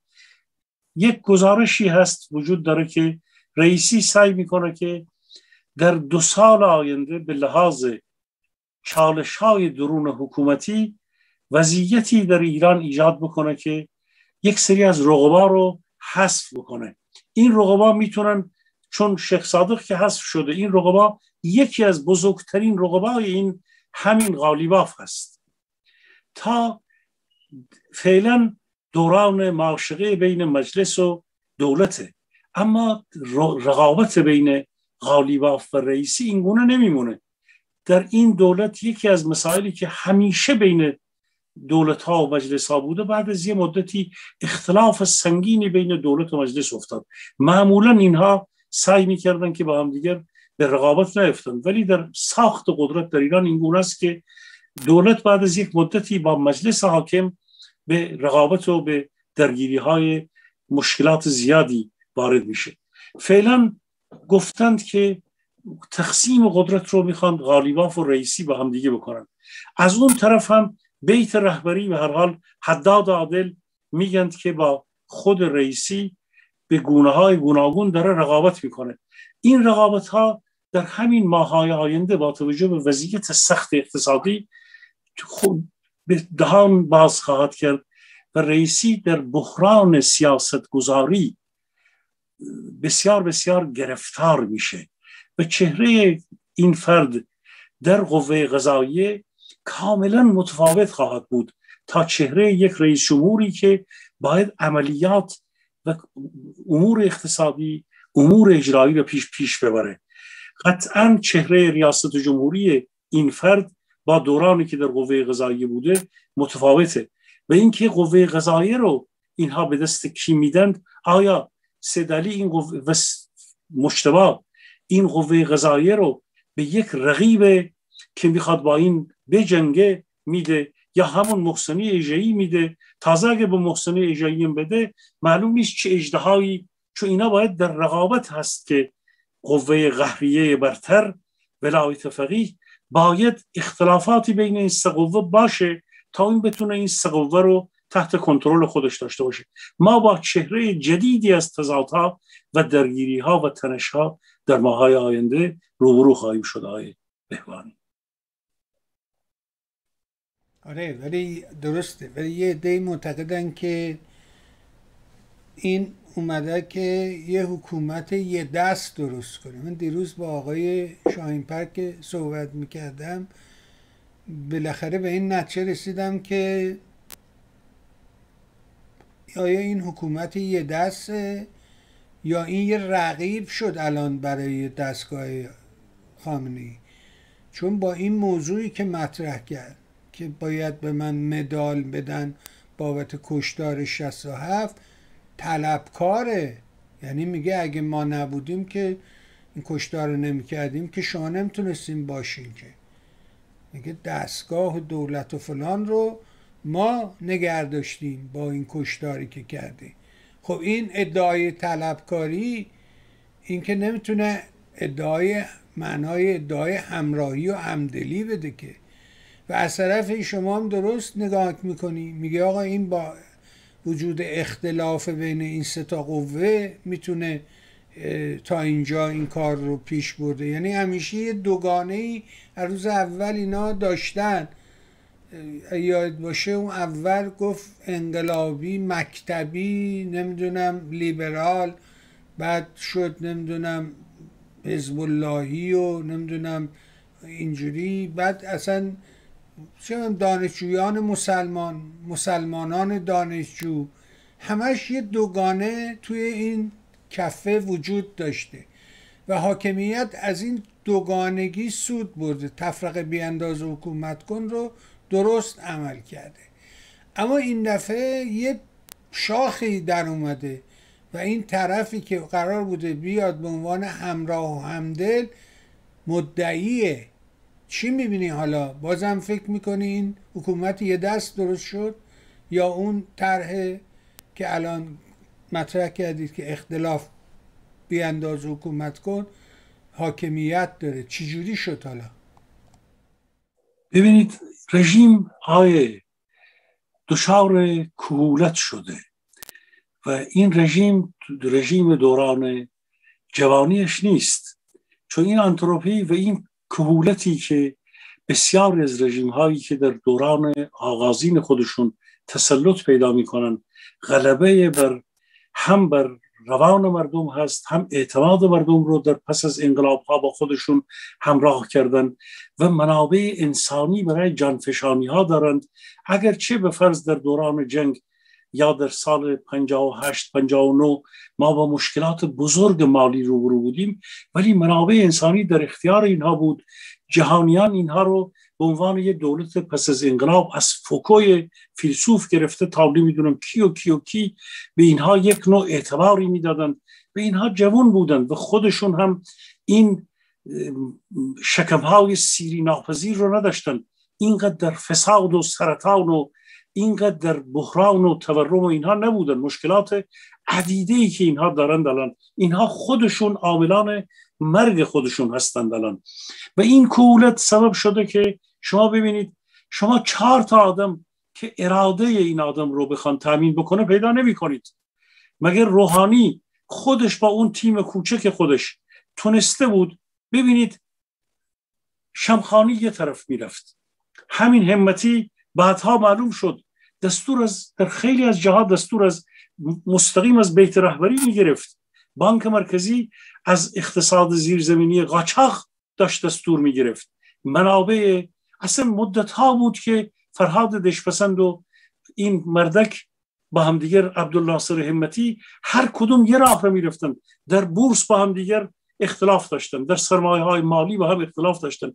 یک گزارشی هست وجود داره که رئیسی سعی میکنه که در 2 سال آینده به لحاظ چالش‌های درون حکومتی وضعیتی در ایران ایجاد بکنه که یک سری از رقبا رو حذف بکنه. این رقبا میتونن، چون شیخ صادق که حذف شده، این رقبا یکی از بزرگترین رقبای این همین قالیباف هست. تا فعلا دوران معاشقه بین مجلس و دولته، اما رقابت بین قالیباف و رئیسی اینگونه نمیمونه. در این دولت یکی از مسائلی که همیشه بین دولت ها و مجلس ها بوده، بعد از یه مدتی اختلاف سنگینی بین دولت و مجلس افتاد. معمولا اینها سعی میکردن که با هم دیگر به رقابت نیفتند، ولی در ساخت قدرت در ایران اینگونه است که دولت بعد از یک مدتی با مجلس حاکم به رقابت و به درگیری های مشکلات زیادی وارد میشه. فعلا گفتند که تقسیم قدرت رو میخوان قالیباف و رئیسی با هم دیگه بکنن. از اون طرف هم بیت رهبری به هر حال حداد عادل میگند که با خود رئیسی به گونه‌های گوناگون داره رقابت میکنه. این رقابت‌ها در همین ماه‌های آینده با توجه به وضعیت سخت اقتصادی به دهان باز خواهد کرد و رئیسی در بحران سیاستگذاری بسیار بسیار گرفتار میشه و چهره این فرد در قوه قضاییه کاملا متفاوت خواهد بود تا چهره یک رئیس جمهوری که باید عملیات و امور اقتصادی، امور اجرایی را پیش ببره. قطعا چهره ریاست جمهوری این فرد با دورانی که در قوه قضاییه بوده متفاوته. و اینکه قوه قضاییه رو اینها به دست کی میدند، آیا سیدعلی این قوه و مشتبه این قوه قضاییه رو به یک رقیب که میخواد با این بجنگه میده، یا همون محسنی اجایی میده؟ تازه اگه به محسنی اجایی بده معلوم نیست چه اجدهایی، چون اینا باید در رقابت هست که قوه قهریه برتر، ولایت فقیه، باید اختلافاتی بین این سه قوه باشه تا این بتونه این سه قوه رو تحت کنترل خودش داشته باشه. ما با چهره جدیدی از تضادها و درگیریها و تنشها در ماه‌های آینده روبرو خواهیم شد آقای بهبهانی. آره ولی درسته، ولی یه عده‌ای معتقدن که این اومده که یه حکومت یه دست درست کنه. من دیروز با آقای شاهین‌پر که صحبت میکردم بالاخره به این نتیجه رسیدم که آیا این حکومت یه دست یا این یه رقیب شد الان برای دستگاه خامنه‌ای، چون با این موضوعی که مطرح کرد که باید به من مدال بدن بابت کشتار 67 طلبکاره، یعنی میگه اگه ما نبودیم که این کشتار رو نمیکردیم که شما نمیتونستیم باشین، که میگه دستگاه و دولت و فلان رو ما نگه داشتیم با این کشتاری که کردیم. خب این ادعای طلبکاری، این که نمیتونه ادعای معنای ادعای همراهی و همدلی بده که. و از طرف شما هم درست نگاه میکنی، میگه آقا این با وجود اختلاف بین این سه تا قوه میتونه تا اینجا این کار رو پیش برده. یعنی همیشه یه دوگانه‌ای از روز اول اینا داشتن. یاد باشه اون اول گفت انقلابی مکتبی نمیدونم لیبرال، بعد شد نمیدونم حزب اللهی و نمیدونم اینجوری، بعد اصلا دانشجویان مسلمان، مسلمانان دانشجو، همش یه دوگانه توی این کفه وجود داشته و حاکمیت از این دوگانگی سود برده. تفرقه بیانداز و حکومت کن رو درست عمل کرده. اما این دفعه یه شاخی در اومده و این طرفی که قرار بوده بیاد به عنوان همراه و همدل مدعیه. چی میبینی حالا؟ بازم فکر میکنی این حکومت یه دست درست شد یا اون طرح که الان مطرح کردید که اختلاف بیانداز حکومت کن حاکمیت داره؟ چجوری شد حالا؟ ببینید رژیم های دچار کهولت شده و این رژیم دوران جوانیش نیست، چون این آنتروپی و این کهولتی که بسیار از رژیم هایی که در دوران آغازین خودشون تسلط پیدا می کنن غلبه بر هم بر روان مردم هست، هم اعتماد مردم رو در پس از انقلاب ها با خودشون همراه کردن و منابع انسانی برای جانفشانی ها دارند. اگرچه به فرض در دوران جنگ یا در سال 58 59 ما با مشکلات بزرگ مالی روبرو بودیم، ولی منابع انسانی در اختیار اینها بود. جهانیان اینها رو به عنوان یه دولت پس از انقلاب از فوکوی فیلسوف گرفته تا نمیدونم کی و کی و کی به اینها یک نوع اعتباری میدادند. به اینها جوان بودند و خودشون هم این شکمهای سیری ناپذیر رو نداشتند. اینقدر در فساد و سرطان و اینقدر در بحران و تورم و اینها نبودن. مشکلات عدیده‌ای که اینها دارند الان، اینها خودشون عاملان مرگ خودشون هستند الان. و این کهولت سبب شده که شما ببینید شما 4 تا آدم که اراده این آدم رو بخوان تامین بکنه پیدا نمی کنید، مگر روحانی خودش با اون تیم کوچک خودش تونسته بود. ببینید شمخانی یه طرف میرفت، همین همتی بعدها معلوم شد دستور از در خیلی از جهات دستور از مستقیم از بیت رهبری می گرفت. بانک مرکزی از اقتصاد زیرزمینی قاچاق داشت دستور می گرفت. منابع اصلا مدت ها بود که فرهاد دشپسند و این مردک با هم دیگر عبدالناصر همتی هر کدوم یه راه رو می رفتن. در بورس با هم دیگر اختلاف داشتن، در سرمایه های مالی با هم اختلاف داشتن.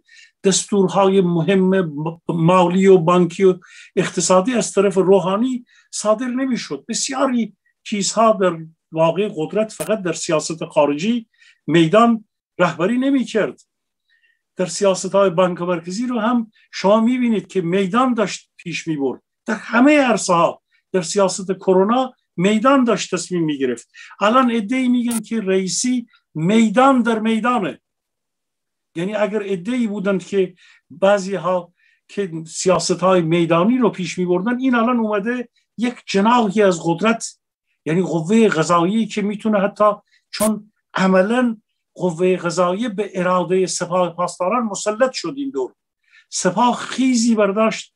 دستورهای مهم مالی و بانکی و اقتصادی از طرف روحانی صادر نمی شد. بسیاری چیزها در واقع قدرت فقط در سیاست خارجی میدان رهبری نمی کرد. در سیاست های بانک مرکزی رو هم شما می بینید که میدان داشت پیش می برد. در همه عرصه ها در سیاست کرونا میدان داشت تصمیم می گرفت. الان عده‌ای میگن که رئیسی میدان در میدانه. یعنی اگر عده‌ای بودند که بعضی ها که سیاست‌های میدانی رو پیش می‌بردن، این الان اومده یک جناحی از قدرت، یعنی قوه قضاییه که میتونه حتی، چون عملاً قوه قضاییه به اراده سپاه پاسداران مسلط شد. این دور سپاه خیزی برداشت،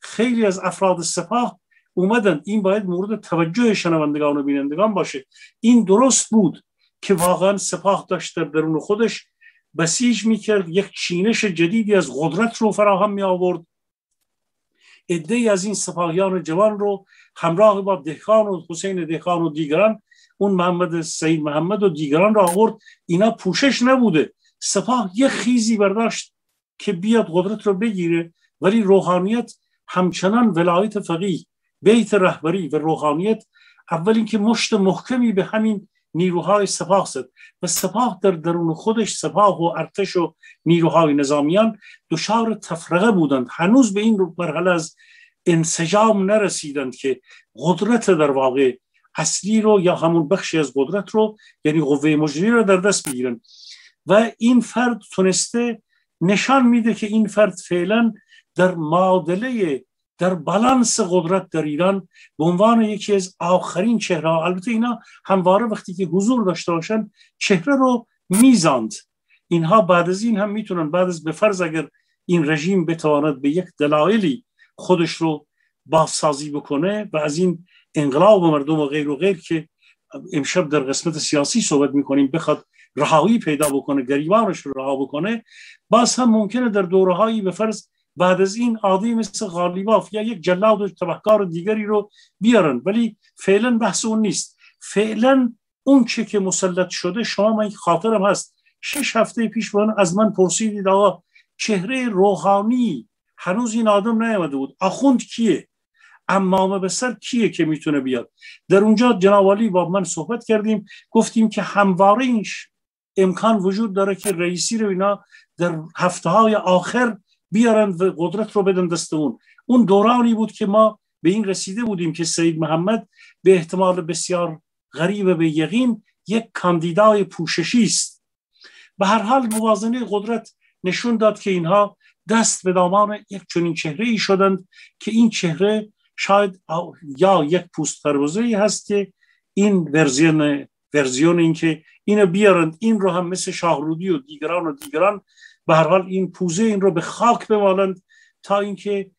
خیلی از افراد سپاه اومدن. این باید مورد توجه شنوندگان و بینندگان باشه. این درست بود که واقعا سپاه داشت در درون خودش بسیج میکرد، یک چینش جدیدی از قدرت رو فراهم می آورد. عده‌ای از این سپاهیان جوان رو همراه با دهخان و حسین دهخان و دیگران، اون محمد سید محمد و دیگران را آورد. اینا پوشش نبوده، سپاه یک خیزی برداشت که بیاد قدرت رو بگیره، ولی روحانیت همچنان ولایت فقیه، بیت رهبری و روحانیت اول اینکه مشت محکمی به همین نیروهای سپاه زد و سپاه در درون خودش، سپاه و ارتش و نیروهای نظامیان دچار تفرقه بودند. هنوز به این مرحله از انسجام نرسیدند که قدرت در واقع اصلی رو یا همون بخشی از قدرت رو، یعنی قوه مجریه رو در دست بگیرن. و این فرد تونسته نشان میده که این فرد فعلا در معادله، در بالانس قدرت در ایران به عنوان یکی از آخرین چهره ها. البته اینا همواره وقتی که حضور داشته باشن چهره رو میزاند. اینها بعد از این هم میتونن، بعد از به فرض اگر این رژیم بتواند به یک دلایلی خودش رو بازسازی بکنه و از این انقلاب مردم و غیر و غیر که امشب در قسمت سیاسی صحبت میکنیم بخواد رهایی پیدا بکنه، گریبانش رو رها بکنه، باز هم ممکنه در دورهایی به فرض بعد از این عادی مثل قالیباف یا یک جلاد و تبهکار دیگری رو بیارن. ولی فعلا بحث اون نیست. فعلا اون چه که مسلط شده، شما، من خاطرم هست 6 هفته پیش از من پرسیدید آقا چهره روحانی، هنوز این آدم نیامده بود، آخوند کیه، امامه به سر کیه که میتونه بیاد؟ در اونجا جناب علی با من صحبت کردیم، گفتیم که همواره این امکان وجود داره که رئیسی رو اینا در هفته‌های آخر بیارن و قدرت رو بدن دست اون. اون دورانی بود که ما به این رسیده بودیم که سید محمد به احتمال بسیار غریب به یقین یک کاندیدای پوششی است. به هر حال موازنه قدرت نشون داد که اینها دست به دامان یک چنین چهره‌ای شدند که این چهره شاید یا یک پوست خربوزه‌ای هست که این ورژن این که اینو بیارند، این رو هم مثل شاهرودی و دیگران به هر حال این پوزه این رو به خاک بمالند تا اینکه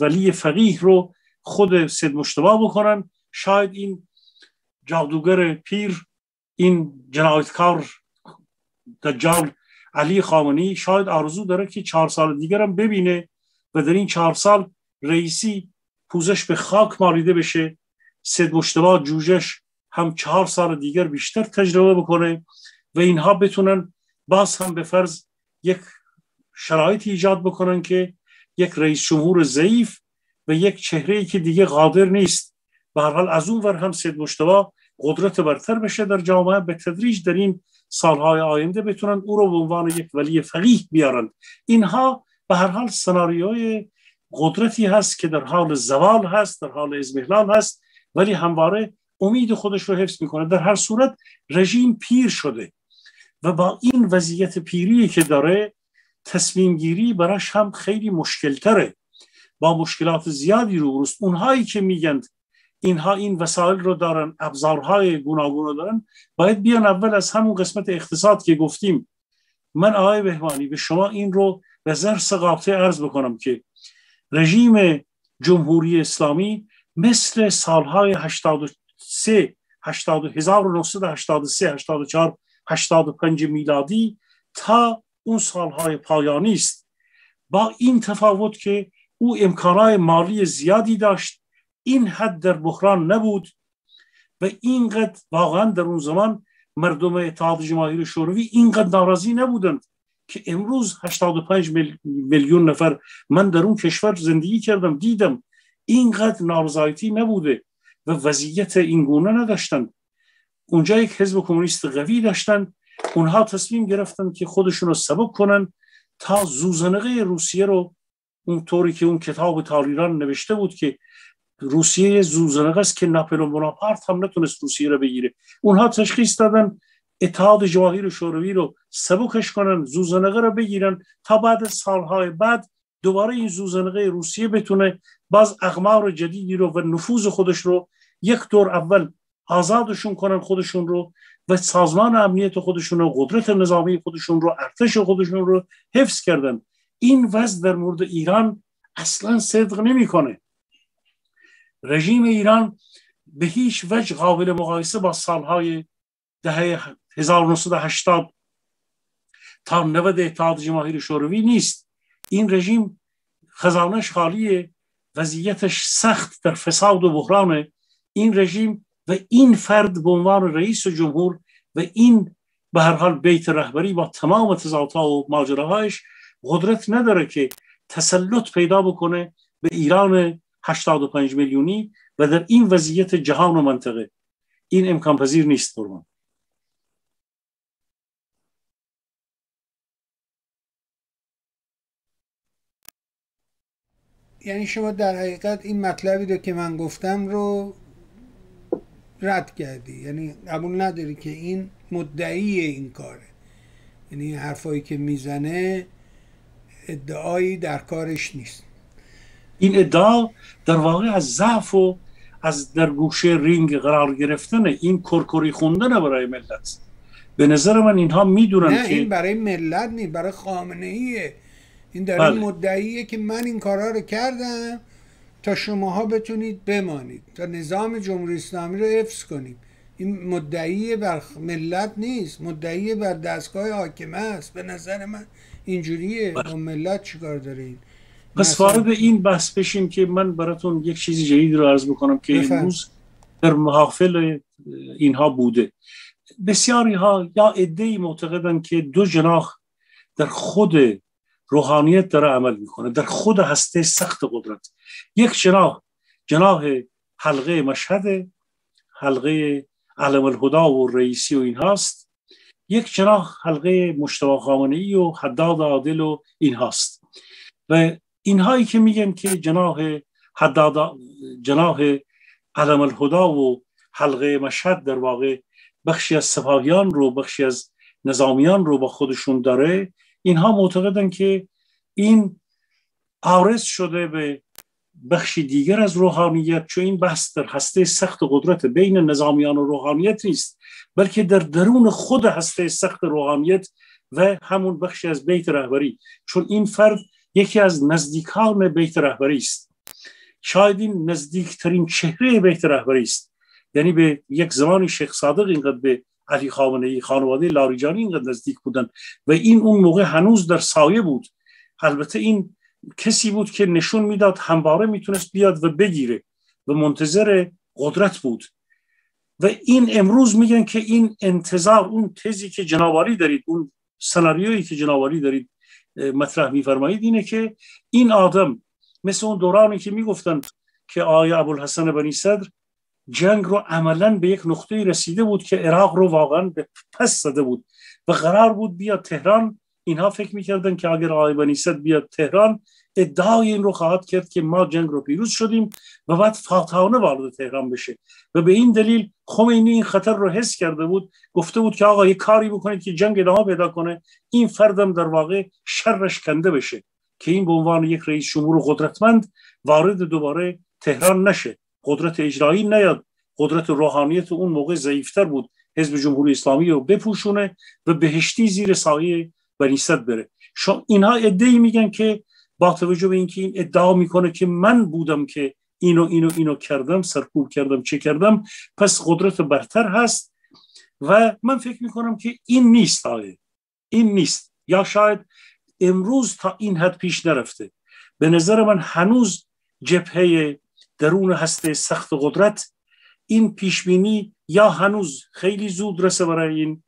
ولی فقیه رو خود سید مشتبه بکنن. شاید این جادوگر پیر، این جنایتکار دجال علی خامنه‌ای شاید آرزو داره که 4 سال دیگر هم ببینه و در این 4 سال رئیسی پوزش به خاک مالیده بشه، سید مشتبه جوجش هم 4 سال دیگر بیشتر تجربه بکنه و اینها بتونن باز هم به فرض یک شرایط ایجاد بکنن که یک رئیس جمهور ضعیف و یک چهره‌ای که دیگه قادر نیست. به هر حال از اون ور هم سید مشتبه قدرت برتر بشه در جامعه، به تدریج در این سالهای آینده بتونن او رو به عنوان یک ولی فقیه بیارن. اینها به هر حال سناریوی قدرتی هست که در حال زوال هست، در حال اضمحلال هست، ولی همواره امید خودش رو حفظ میکنه. در هر صورت رژیم پیر شده و با این وضعیت پیری که داره، تصمیم گیری براش هم خیلی مشکل تره، با مشکلات زیادی روبروست. اونهایی که میگن اینها این وسایل رو دارن، ابزارهای گوناگون رو دارن، باید بیان اول از همون قسمت اقتصاد که گفتیم. من آقای بهبهانی به شما این رو به ذرس قاطع عرض بکنم که رژیم جمهوری اسلامی مثل سالهای 83 1983 84 85 میلادی تا اون سالهای پایانی است، با این تفاوت که او امکانات مالی زیادی داشت، این حد در بحران نبود و اینقدر واقعا در اون زمان مردم اتحاد جماهیر شوروی اینقدر ناراضی نبودند که امروز 85 میلیون نفر، من در اون کشور زندگی کردم دیدم اینقدر نارضایتی نبوده و وضعیت اینگونه نداشتند. اونجا یک حزب کمونیست قوی داشتن، اونها تصمیم گرفتن که خودشون رو سبک کنن تا زوزنقه روسیه رو، اونطوری که اون کتاب تاریران نوشته بود که روسیه زوزنقه است که ناپلئون بناپارت هم نتونست روسیه رو بگیره، اونها تشخیص دادن اتحاد جماهیر شوروی رو سبکش کنن، زوزنقه رو بگیرن تا بعد سالهای بعد دوباره این زوزنقه روسیه بتونه باز اقمار جدیدی رو و نفوذ خودش رو یک دور اول آزادشون کنن خودشون رو و سازمان امنیت خودشون رو، قدرت نظامی خودشون رو، ارتش خودشون رو حفظ کردن. این وضع در مورد ایران اصلا صدق نمیکنه. رژیم ایران به هیچ وجه قابل مقایسه با سالهای دهه 1980 تا 90 اتحاد جماهیر شوروی نیست. این رژیم خزانش خالیه، وضعیتش سخت در فساد و بحرانه. این رژیم و این فرد به عنوان رئیس جمهور و این به هر حال بیت رهبری با تمام تضادها و ماجراهایش قدرت نداره که تسلط پیدا بکنه به ایران 85 میلیونی و در این وضعیت جهان و منطقه. این امکان پذیر نیست. برمان یعنی شما در حقیقت این مطلبی رو که من گفتم رو رد کردی، یعنی قبول نداری که این مدعی این کاره، یعنی حرفایی که میزنه ادعایی در کارش نیست. این ادعا در واقع از ضعف و از در گوشه رینگ قرار گرفتن، این کرکری خوندن برای ملت. به نظر من اینها میدونن که نه، این برای ملت نیست، برای خامنه ایه. این در این مدعیه که من این کارا رو کردم تا شماها بتونید بمانید، تا نظام جمهوری اسلامی رو حفظ کنید. این مدعی بر ملت نیست، مدعی بر دستگاه حاکمه است. به نظر من اینجوریه. با ملت چیکار دارین؟ پس وارد این بحث بشیم که من براتون یک چیز جدید رو عرض بکنم که امروز در محافل اینها بوده. بسیاری ها یا عده‌ای معتقدن که دو جناح در خود روحانیت داره عمل میکنه، در خود هسته سخت قدرت. یک جناح حلقه مشهد، حلقه علم الهدا و رئیسی و این هاست. یک جناح حلقه مشتبه خامنه‌ای و حداد عادل و این هاست. و اینهایی که میگن که جناح علم الهدا و حلقه مشهد در واقع بخشی از سپاهیان رو، بخشی از نظامیان رو با خودشون داره، اینها معتقدن که این عارض شده به بخشی دیگر از روحانیت، چون این بحث در هسته سخت قدرت بین نظامیان و روحانیت نیست، بلکه در درون خود هسته سخت روحانیت و همون بخشی از بیت رهبری، چون این فرد یکی از نزدیکان بیت رهبری است، شاید این نزدیکترین چهره بیت رهبری است. یعنی به یک زمانی شیخ صادق اینقدر به علی خامنه‌ای، خانواده لاریجانی اینقدر نزدیک بودن و این اون موقع هنوز در سایه بود. البته این کسی بود که نشون میداد همواره میتونست بیاد و بگیره و منتظر قدرت بود. و این امروز میگن که این انتظار، اون تزی که جنابعالی دارید، اون سناریویی که جنابعالی دارید مطرح میفرمایید، اینه که این آدم مثل اون دورانی که میگفتن که آیا ابوالحسن بنی صدر جنگ رو عملا به یک نقطه رسیده بود که عراق رو واقعا به پس زده بود و قرار بود بیاد تهران. اینها فکر میکردن که اگر آقای بنی صدر بیاد تهران ادعای این رو خواهد کرد که ما جنگ رو پیروز شدیم و بعد فاتحانه وارد تهران بشه. و به این دلیل خمینی این خطر رو حس کرده بود، گفته بود که آقا یک کاری بکنید که جنگ ادامه پیدا کنه، این فردم در واقع شرش کنده بشه که این به عنوان یک رئیس جمهور قدرتمند وارد دوباره تهران نشه، قدرت اجرایی نیاد، قدرت روحانیت اون موقع ضعیفتر بود، حزب جمهوری اسلامی رو بپوشونه و بهشتی زیر سایه بنی صدر بره. اینها ادعی میگن که با توجه به اینکه این ادعا میکنه که من بودم که اینو اینو اینو کردم، سرکوب کردم، چه کردم، پس قدرت برتر هست. و من فکر میکنم که این نیست، این نیست، یا شاید امروز تا این حد پیش نرفته. به نظر من هنوز جبهه درون هسته سخت قدرت، این پیشبینی یا هنوز خیلی زود رسه برای این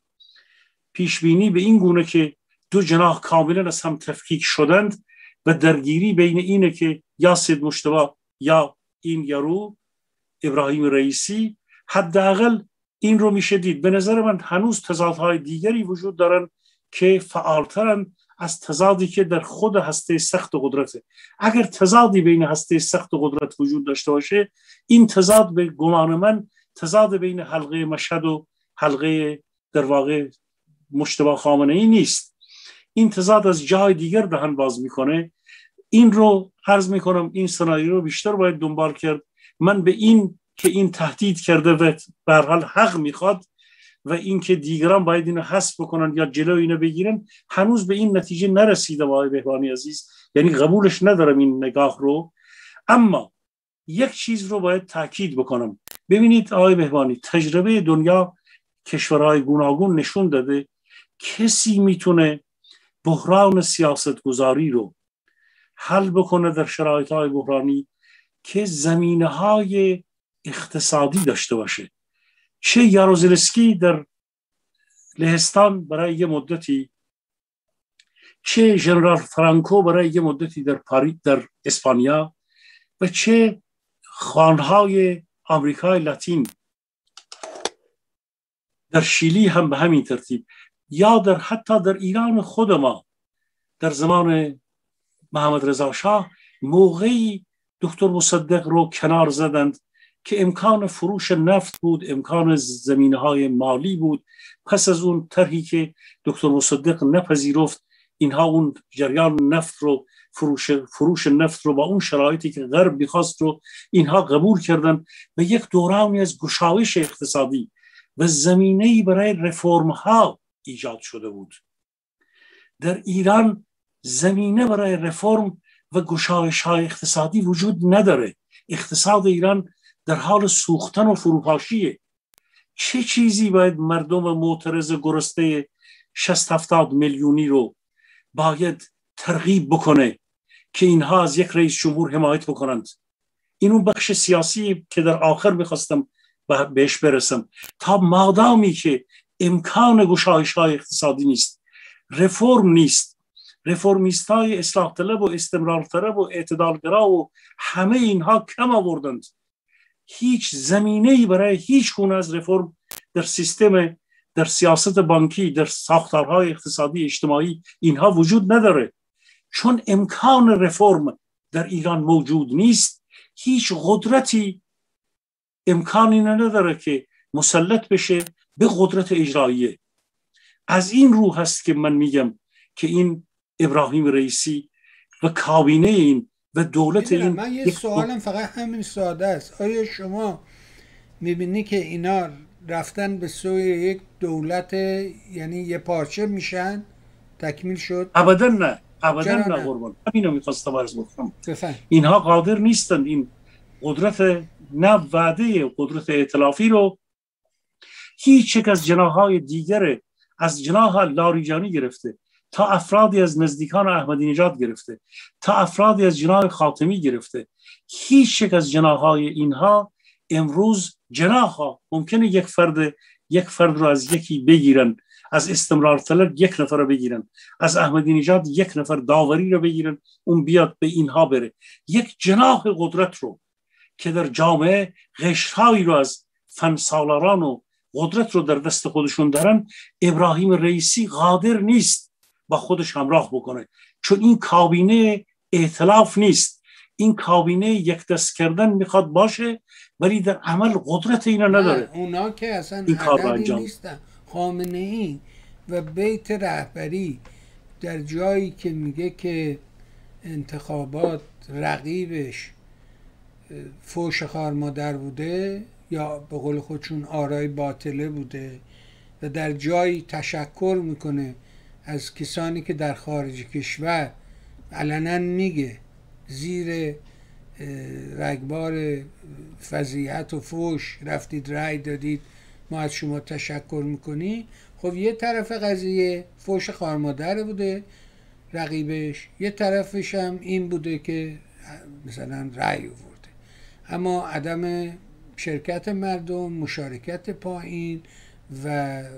پیشبینی به این گونه که دو جناح کاملا از هم تفکیک شدند و درگیری بین اینه که یا سید مشتبه یا این یارو ابراهیم رئیسی. حداقل این رو میشه دید. به نظر من هنوز تضادهای دیگری وجود دارن که فعالترن از تضادی که در خود هسته سخت قدرته. اگر تضادی بین هسته سخت قدرت وجود داشته باشه، این تضاد به گمان من تضاد بین حلقه مشهد و حلقه در واقع مشتبه خامنه‌ای نیست، این تضاد از جاهای دیگر دهن باز میکنه. این رو عرض میکنم، این سناریو رو بیشتر باید دنبال کرد. من به این که این تهدید کرده و به هر حال حق میخواد و این که دیگران باید اینو حذف بکنن یا جلو اینو بگیرن، هنوز به این نتیجه نرسیدم آقای بهبهانی عزیز، یعنی قبولش ندارم این نگاه رو. اما یک چیز رو باید تاکید بکنم، ببینید آقای بهبهانی، تجربه دنیا کشورهای گوناگون نشون داده کسی میتونه بحران سیاستگذاری رو حل بکنه در شرایط‌های بحرانی که زمینه‌های اقتصادی داشته باشه. چه یاروزلسکی در لهستان برای یه مدتی، چه ژنرال فرانکو برای یه مدتی در پاریس در اسپانیا، و چه خانهای آمریکای لاتین در شیلی هم به همین ترتیب، یا در حتی در ایران خود ما در زمان محمد رضا شاه موقعی دکتر مصدق رو کنار زدند که امکان فروش نفت بود، امکان زمینهای مالی بود. پس از اون طرحی که دکتر مصدق نپذیرفت، اینها اون جریان نفت رو، فروش نفت رو با اون شرایطی که غرب می‌خواست رو اینها قبول کردن و یک دورانی از گشایش اقتصادی و زمینه‌ای برای رفرم‌ها ایجاد شده بود. در ایران زمینه برای رفرم و گشایش‌های اقتصادی وجود نداره. اقتصاد ایران در حال سوختن و فروپاشیه. چه چیزی باید مردم معترض گرسنه 60-70 میلیونی رو باید ترغیب بکنه که اینها از یک رئیس جمهور حمایت بکنند؟ این اون بخش سیاسی که در آخر میخواستم بهش برسم. تا مادامی که امکان گشایش‌های اقتصادی نیست، رفرم نیست، رفرمیستای اصلاح طلب و استمرار طلب و اعتدالگرا و همه اینها کم آوردند، هیچ زمینه‌ای برای هیچ گونه از رفرم در سیستم، در سیاست بانکی، در ساختارهای اقتصادی اجتماعی اینها وجود نداره. چون امکان رفرم در ایران موجود نیست، هیچ قدرتی امکانی نداره که مسلط بشه به قدرت اجراییه. از این رو هست که من میگم که این ابراهیم رئیسی و کابینه این و دولت این. من یه سوالم فقط همین ساده است، آیا شما میبینی که اینا رفتن به سوی یک دولت یعنی یه پارچه میشن؟ تکمیل شد؟ ابدا نه، ابدا نه قربان، همین رو میخواستم عرض بکنم. اینها قادر نیستند این قدرت، نه وعده قدرت ائتلافی رو هیچ یک از جناح‌های دیگر، از جناح لاریجانی گرفته تا افرادی از نزدیکان احمدی نژاد گرفته تا افرادی از جناح خاتمی گرفته، هیچ یک از جناح‌های اینها امروز، جناح‌ها ممکنه یک فرد رو از یکی بگیرن، از استمرار طلب یک نفر رو بگیرن، از احمدی نژاد یک نفر داوری رو بگیرن، اون بیاد به اینها بره. یک جناح قدرت رو که در جامعه قشرهایی رو از فنسالاران و قدرت رو در دست خودشون دارن، ابراهیم رئیسی قادر نیست با خودش همراه بکنه، چون این کابینه ائتلاف نیست. این کابینه یک دست کردن میخواد باشه ولی در عمل قدرت اینا نداره. اونا که اصلا این کار انجام نیستن. خامنه ای و بیت رهبری در جایی که میگه که انتخابات رقیبش فوش خار مادر بوده یا به قول خودشون آرای باطله بوده و در جایی تشکر میکنه از کسانی که در خارج کشور علنا میگه زیر رگبار فضیحت و فوش رفتید رای دادید ما از شما تشکر میکنی. خب یه طرف قضیه فوش خارمادر بوده رقیبش، یه طرفش هم این بوده که مثلا رای آورده، اما عدم شرکت مردم، مشارکت پایین و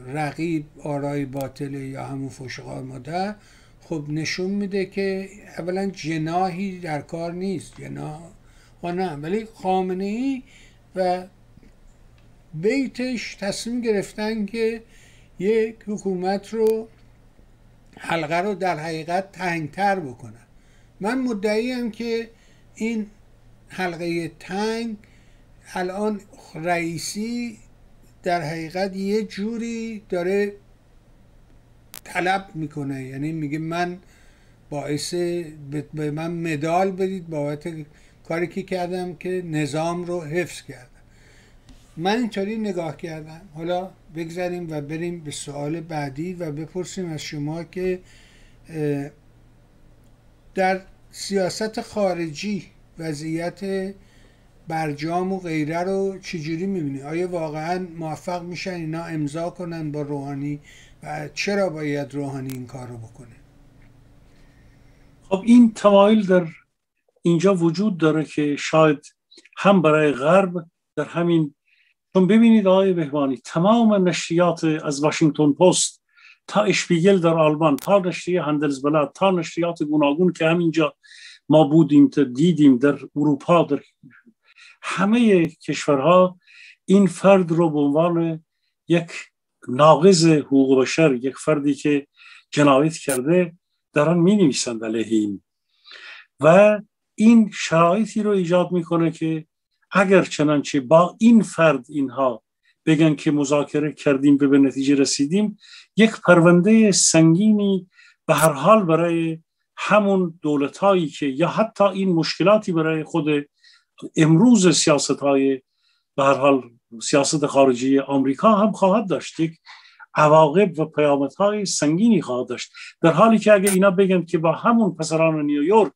رقیب آرای باطل یا همون فوش خارمادر، خب نشون میده که اولا جناحی در کار نیست، جناح نه، ولی خامنه ای و بیتش تصمیم گرفتن که یک حکومت رو، حلقه رو در حقیقت تنگتر بکنن. من مدعیم که این حلقه تنگ الان رئیسی در حقیقت یه جوری داره طلب میکنه، یعنی میگه من باعث به من مدال بدید بابت کاری که کردم که نظام رو حفظ کردم. من اینطوری نگاه کردم. حالا بگذاریم و بریم به سوال بعدی و بپرسیم از شما که در سیاست خارجی وضعیت برجام و غیره رو چجوری میبینی؟ آیا واقعا موفق میشن اینا امضا کنن با روحانی و چرا باید روحانی این کار رو بکنه؟ خب این تمایل در اینجا وجود داره که شاید هم برای غرب در همین، چون ببینید آقای بهبهانی تمام نشریات از واشنگتن پست تا اشپیگل در آلمان تا نشریه هندلزبلد تا نشریات گوناگون که همینجا ما بودیم تا دیدیم در اروپا، در همه کشورها این فرد رو به عنوان یک ناقض حقوق بشر، یک فردی که جنایت کرده دارن می نویسند علیه این، و این شرایطی رو ایجاد میکنه که اگر چنانچه با این فرد اینها بگن که مذاکره کردیم به نتیجه رسیدیم، یک پرونده سنگینی به هر حال برای همون دولتایی که یا حتی این مشکلاتی برای خود امروز سیاست‌های به هر حال سیاست خارجی آمریکا هم خواهد داشت، یک عواقب و پیامدهای سنگینی خواهد داشت. در حالی که اگر اینا بگن که با همون پسران نیویورک،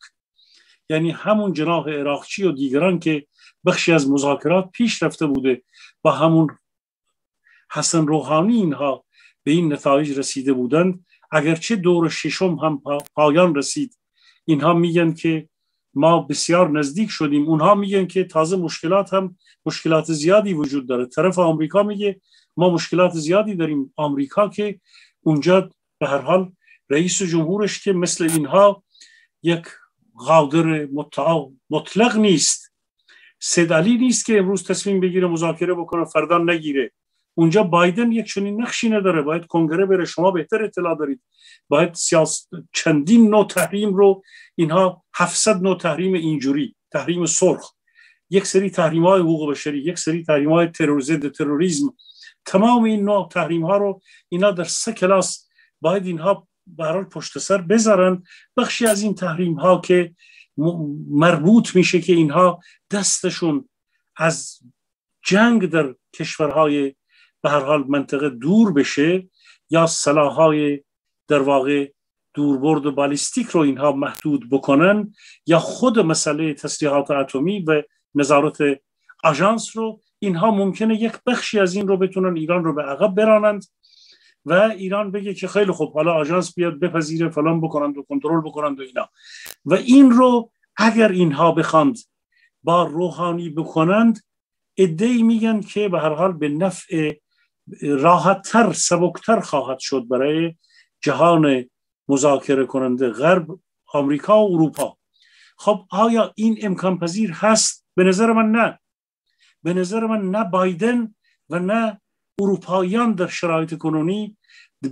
یعنی همون جناح عراقچی و دیگران که بخشی از مذاکرات پیش رفته بوده، با همون حسن روحانی اینها به این نتایج رسیده بودند، اگرچه دور ششم هم پایان رسید، اینها میگن که ما بسیار نزدیک شدیم، اونها میگن که تازه مشکلات هم مشکلات زیادی وجود داره. طرف آمریکا میگه ما مشکلات زیادی داریم، آمریکا که اونجا به هر حال رئیس جمهورش که مثل اینها یک قادر مطلق نیست، سید علی نیست که امروز تصمیم بگیره مذاکره بکنه فردا نگیره. اونجا بایدن یک چنین نقشی نداره، باید کنگره بره، شما بهتر اطلاع دارید، باید چندین نوع تحریم رو اینها 700 نوع تحریم اینجوری، تحریم سرخ، یک سری تحریم‌های حقوق بشری، یک سری تحریم‌های تروریسم، تمام این نوع تحریم‌ها رو اینا در سه کلاس باید اینها به هر حال پشت سر بذارن. بخشی از این تحریم‌ها که مربوط میشه که اینها دستشون از جنگ در کشورهای به هر حال منطقه دور بشه یا سلاح‌های در واقع دوربرد و بالیستیک رو اینها محدود بکنن، یا خود مسئله تسلیحات اتمی و نظارت آژانس رو اینها ممکنه یک بخشی از این رو بتونن ایران رو به عقب برانند و ایران بگه که خیلی خوب حالا آژانس بیاد بپذیره فلان بکنند و کنترل بکنند و اینا. و این رو اگر اینها بخواند با روحانی بکنند، عده‌ای میگن که به هر حال به نفع راحت‌تر سبکتر خواهد شد برای جهان مذاکره کننده غرب، آمریکا و اروپا. خب آیا این امکان پذیر هست؟ به نظر من نه. به نظر من نه بایدن و نه اروپاییان در شرایط کنونی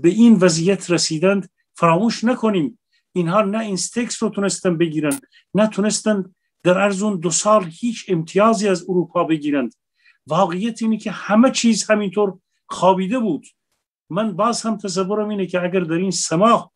به این وضعیت رسیدند. فراموش نکنیم اینها نه این استکس رو تونستن بگیرن، نه تونستن در عرض اون 2 سال هیچ امتیازی از اروپا بگیرند. واقعیت اینه که همه چیز همینطور خوابیده بود. من باز هم تصورم اینه که اگر در این سماح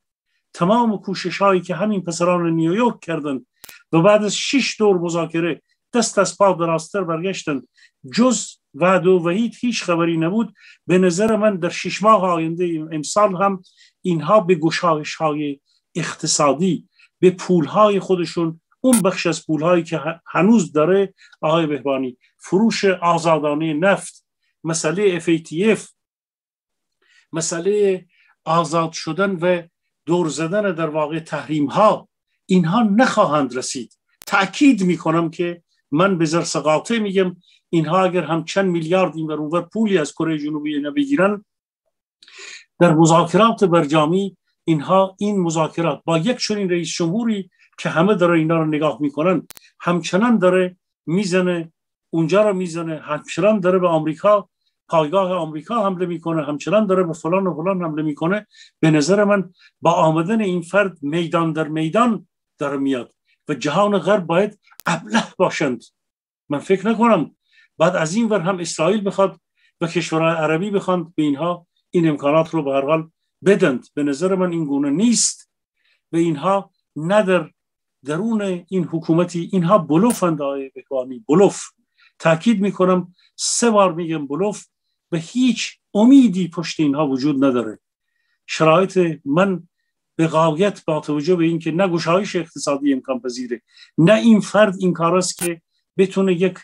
تمام کوشش‌هایی که همین پسران نیویورک کردند و بعد از 6 دور مذاکره دست از پا دراستر برگشتند، جز وعد و وحید هیچ خبری نبود. به نظر من در 6 ماه آینده امسال هم اینها به گشایش‌های اقتصادی، به پول‌های خودشون، اون بخش از پول‌هایی که هنوز داره آقای بهبهانی، فروش آزادانه نفت، مسئله FATF، مسئله آزاد شدن و دور زدن در واقع تحریم‌ها، اینها نخواهند رسید. تأکید میکنم که من به زرس قاطع میگم اینها اگر هم چند میلیارد این ورور پولی از کره جنوبی نبگیرن در مذاکرات برجامی، اینها این مذاکرات با یک چنین رئیس جمهوری که همه داره اینا رو نگاه میکنن، همچنان داره میزنه، اونجا رو میزنه، همچنان داره به آمریکا، پایگاه آمریکا حمله میکنه، همچنان داره به فلان و فلان حمله میکنه. به نظر من با آمدن این فرد میدان در میدان داره میاد و جهان غرب باید ابله باشند. من فکر نکنم بعد از این ور هم اسرائیل بخواد و کشورهای عربی بخوان به اینها این امکانات رو به هر حال بدند. به نظر من این گونه نیست. به اینها نه در درون این حکومتی، اینها بلوفند آقای بهبهانی، بلوف. تاکید میکنم، 3 بار میگم بلوف. به هیچ امیدی پشت اینها وجود نداره. شرایط من به غایت با توجه به اینکه نه گشایش اقتصادی امکان پذیره، نه این فرد این کاراست که بتونه یک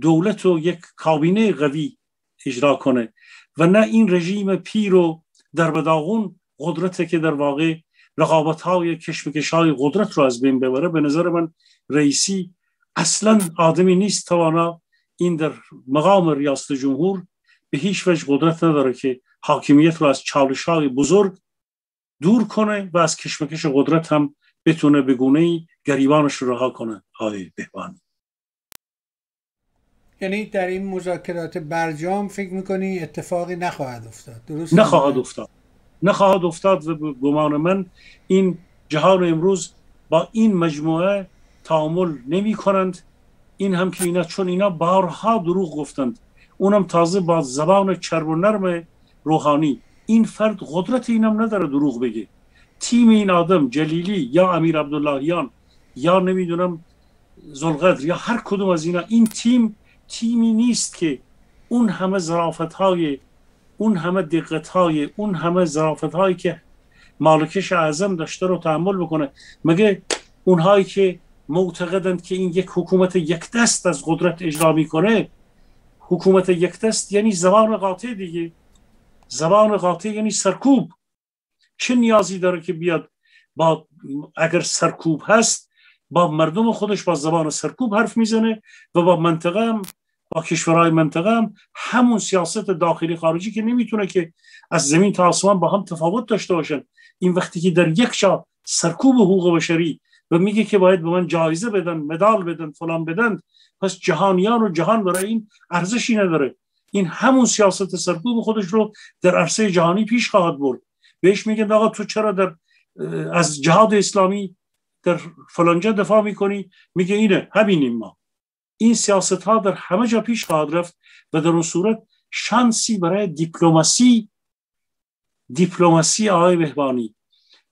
دولت و یک کابینه قوی اجرا کنه، و نه این رژیم پیر و در بداغون قدرته که در واقع رقابت‌های کشمکش‌های قدرت رو از بین ببره. به نظر من رئیسی اصلا آدمی نیست توانا این در مقام ریاست جمهور به هیچ وجه قدرت نداره که حاکمیت رو از چالش‌های بزرگ دور کنه و از کشمکش قدرت هم بتونه به گونه‌ای گریبانش رو رها کنه. آقای بهبهانی، یعنی در این مذاکرات برجام فکر می‌کنی اتفاقی نخواهد افتاد؟ درست؟ نخواهد افتاد و به گمان من این جهان امروز با این مجموعه تعامل نمی کنند. این هم که اینا، چون اینا بارها دروغ گفتند، اونم تازه با زبان چرب و نرم روحانی. این فرد قدرت اینم نداره دروغ بگه. تیم این آدم، جلیلی یا امیر عبداللهیان یا نمیدونم زلقدر یا هر کدوم از اینا، این تیم تیمی نیست که اون همه ظرافت‌های، اون همه دقت‌های، اون همه ظرافت‌هایی که مالکش اعظم داشته رو تحمل بکنه. مگه اونهایی که معتقدند که این یک حکومت یک دست از قدرت اجرا می‌کنه، حکومت یک دست یعنی زبان قاطع دیگه. زبان قاطع یعنی سرکوب. چه نیازی داره که بیاد با، اگر سرکوب هست، با مردم خودش با زبان سرکوب حرف میزنه و با منطقه هم، با کشورهای منطقه هم همون سیاست داخلی خارجی که نمیتونه که از زمین تا آسمان با هم تفاوت داشته باشن. این وقتی که در یک جا سرکوب حقوق بشری و میگه که باید به من جایزه بدن، مدال بدن، فلان بدن، پس جهانیان و جهان برای این ارزشی نداره. این همون سیاست سرکوب خودش رو در عرصه جهانی پیش خواهد برد. بهش میگن آقا تو چرا در از جهاد اسلامی در فلانجا دفاع میکنی؟ میگه اینه، همینیم ما. این سیاست ها در همه جا پیش خواهد رفت و در اون صورت شانسی برای دیپلماسی آقای بهبهانی،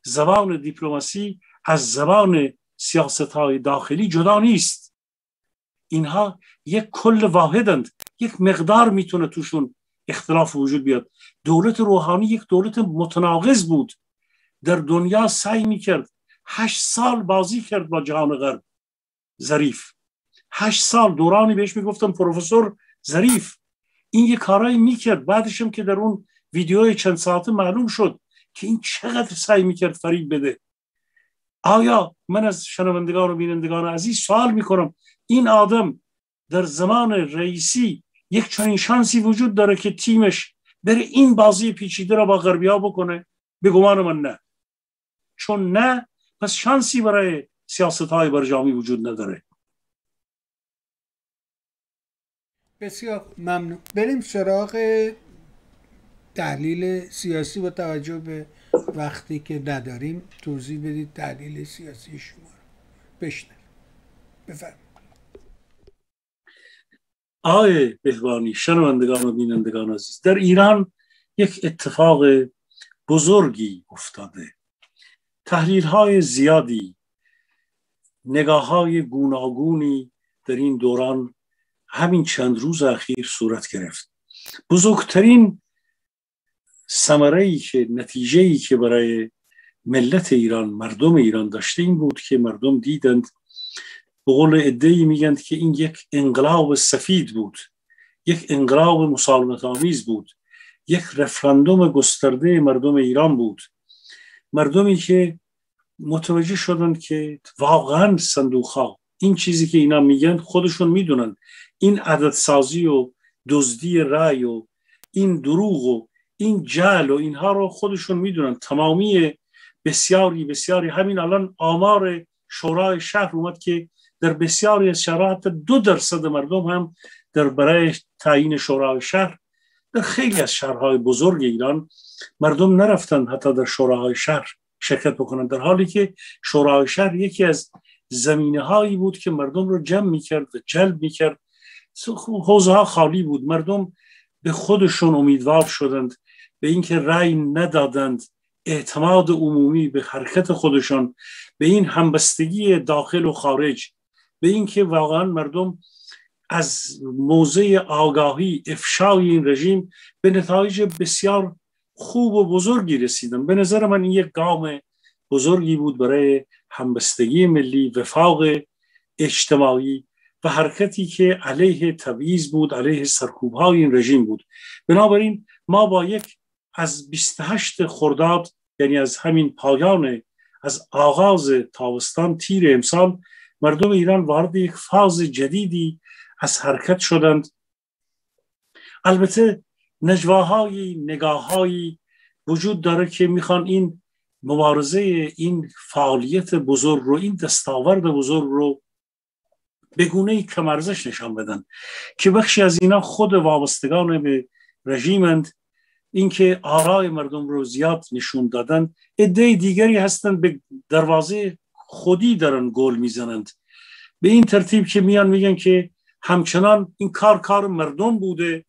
زبان دیپلماسی از زبان سیاست های داخلی جدا نیست. اینها یک کل واحدند. یک مقدار میتونه توشون اختلاف وجود بیاد. دولت روحانی یک دولت متناقض بود. در دنیا سعی میکرد، 8 سال بازی کرد با جهان غرب. ظریف 8 سال دورانی بهش میگفتم پروفسور ظریف. این یه کارایی میکرد، بعدش هم که در اون ویدیوی چند ساعته معلوم شد که این چقدر سعی میکرد فریب بده. آیا من از شنوندگان و بینندگان عزیز سوال میکنم، این آدم در زمان رئیسی یک چنین شانسی وجود داره که تیمش بره این بازی پیچیده را با غربی‌ها بکنه؟ به گمان من نه. چون نه، پس شانسی برای سیاست‌های برجامی وجود نداره. بسیار ممنون. بریم سراغ تحلیل سیاسی. با توجه به وقتی که نداریم توضیح بدید تحلیل سیاسی شما رو بشنویم. بفرمایید. آقای بهبهانی، شنوندگان و بینندگان عزیز، در ایران یک اتفاق بزرگی افتاده. تحلیل‌های زیادی، نگاه‌های گوناگونی در این دوران همین چند روز اخیر صورت گرفت. بزرگترین ثمره‌ای که، نتیجه‌ای که برای ملت ایران، مردم ایران داشته این بود که مردم دیدند، به قول عده‌ای میگند که این یک انقلاب سفید بود، یک انقلاب مسالمت‌آمیز بود، یک رفراندوم گسترده مردم ایران بود. مردمی که متوجه شدند که واقعا صندوق‌ها، این چیزی که اینا میگن خودشون میدونن، این عددسازی و دزدی رای و این دروغ و این جعل و اینها رو خودشون میدونن. تمامی بسیاری همین الان آمار شورای شهر اومد که در بسیاری از شهرها حتی 2% مردم هم در برای تعیین شورای شهر، در خیلی از شهرهای بزرگ ایران مردم نرفتن حتی در شوراهای شهر شرکت بکنن، در حالی که شورای شهر یکی از زمینه‌هایی بود که مردم رو جمع می‌کرد و جلب می‌کرد. حوزه‌ها خالی بود، مردم به خودشون امیدوار شدند، به اینکه رأی ندادند، اعتماد عمومی به حرکت خودشان، به این همبستگی داخل و خارج، به اینکه واقعا مردم از موضع آگاهی افشای این رژیم به نتایج بسیار خوب و بزرگی رسیدن. به نظر من این یک گام بزرگی بود برای همبستگی ملی، وفاق اجتماعی و حرکتی که علیه تبعیض بود، علیه سرکوب‌های این رژیم بود. بنابراین ما با یک از 28 خرداد، یعنی از همین پایان، از آغاز تابستان تیر امسال، مردم ایران وارد یک فاز جدیدی از حرکت شدند. البته نجواهای، نگاههایی وجود داره که میخوان این مبارزه، این فعالیت بزرگ رو، این دستاورد بزرگ رو به گونه‌ای کم‌ارزش نشان بدن، که بخشی از اینا خود وابستگان به رژیمند، اینکه آراء مردم رو زیاد نشون دادن. عده دیگری هستند به دروازه خودی دارن گل میزنند، به این ترتیب که میان میگن که همچنان این کار مردم بوده،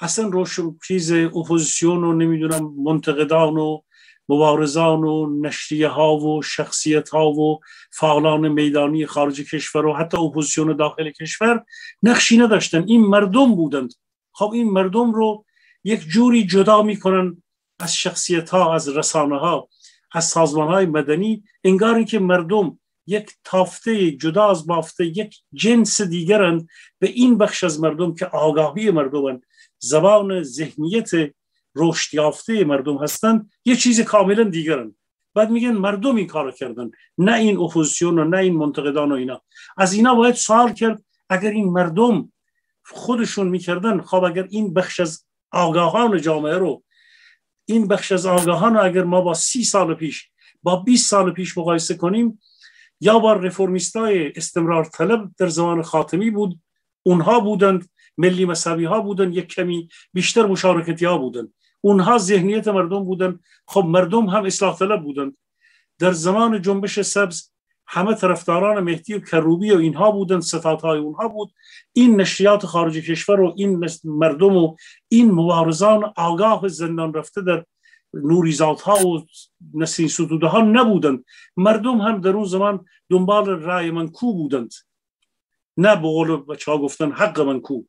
اصلا روشن چیز اپوزیسیون و نمیدونم منتقدان و مبارزان و نشریه ها و شخصیت ها و فعالان میدانی خارج کشور و حتی اپوزیسیون داخل کشور نقشی نداشتن، این مردم بودند. خب این مردم رو یک جوری جدا میکنن از شخصیت ها، از رسانه ها، از سازمان های مدنی، انگار اینکه مردم یک تافته جدا از بافته، یک جنس دیگرند. به این بخش از مردم که آگاهی مردمن، زبان ذهنیت رشد یافته مردم هستند، یه چیز کاملا دیگرند. بعد میگن مردم این کارو کردن، نه این اپوزیسیون و نه این منتقدان و اینا. از اینا باید سوال کرد، اگر این مردم خودشون میکردن، خب اگر این بخش از آگاهان جامعه رو، این بخش از آگاهان رو اگر ما با 30 سال پیش، با 20 سال پیش مقایسه کنیم، یا با رفرمیستای استمرار طلب در زمان خاتمی بود، اونها بودند، ملی مذهبی ها بودن، یک کمی بیشتر مشارکتی ها بودن، اونها ذهنیت مردم بودن. خب مردم هم اصلاح طلب بودن. در زمان جنبش سبز همه طرفداران مهدی و کروبی و اینها بودن، ستاد های اونها بود. این نشریات خارج کشور و این مردم و این مبارزان آگاه زندان رفته در نوریزادها و نسرین ستوده ها نبودند. مردم هم در اون زمان دنبال رای منکو بودند، نه به قول بچه ها گفتن حق منکو.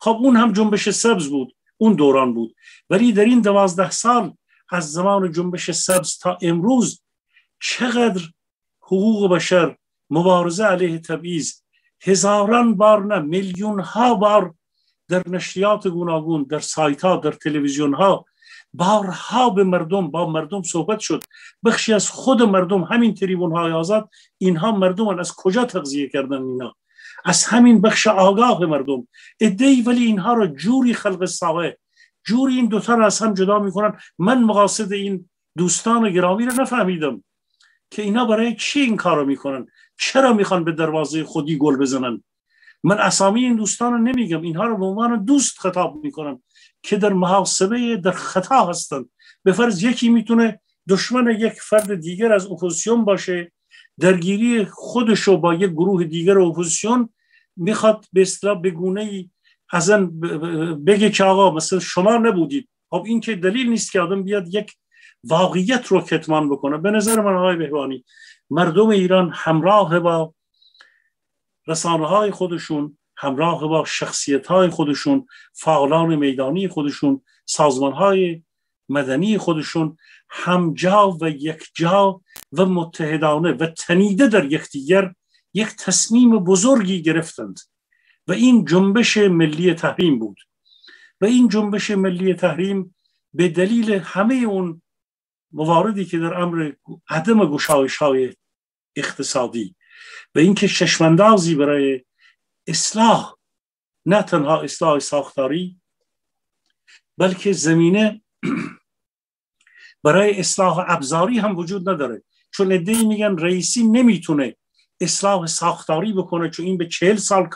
خب اون هم جنبش سبز بود، اون دوران بود. ولی در این 12 سال از زمان جنبش سبز تا امروز چقدر حقوق بشر، مبارزه علیه تبعیض، هزاران بار نه، میلیون ها بار در نشریات گوناگون، در سایت ها، در تلویزیون ها، بارها به مردم، با مردم صحبت شد. بخشی از خود مردم، همین تریبون های آزاد، اینها مردم از کجا تغذیه کردن؟ اینا از همین بخش آگاه مردم ادعی. ولی اینها را جوری خلق ساوه، جوری این دوتا را از هم جدا میکنن. من مقاصد این دوستان گرامی را نفهمیدم که اینا برای چی این کار را میکنن، چرا میخوان به دروازه خودی گل بزنن. من اسامی این دوستان را نمیگم، اینها را به عنوان دوست خطاب میکنم که در محاسبه، در خطا هستن. به فرض یکی میتونه دشمن یک فرد دیگر از اپوزیسیون باشه، درگیری خودشو با یک گروه دیگر اپوزیسیون میخواد به اصطلاح به گونه‌ای ازن بگه که آقا مثلا شما نبودید. خب این که دلیل نیست که آدم بیاد یک واقعیت رو کتمان بکنه. به نظر من آقای بهبهانی، مردم ایران همراه با رسانه‌های خودشون، همراه با شخصیت‌های خودشون، فعالان میدانی خودشون، سازمان‌های مدنی خودشون، همجا و یکجا و متحدانه و تنیده در یکدیگر یک تصمیم بزرگی گرفتند و این جنبش ملی تحریم بود. و این جنبش ملی تحریم به دلیل همه اون مواردی که در امر عدم گشایش‌های اقتصادی و اینکه چشم‌اندازی برای اصلاح، نه تنها اصلاح ساختاری، بلکه زمینه برای اصلاح ابزاری هم وجود نداره. چون عده‌ای میگن رئیسی نمیتونه اصلاح ساختاری بکنه چون این به 40 سال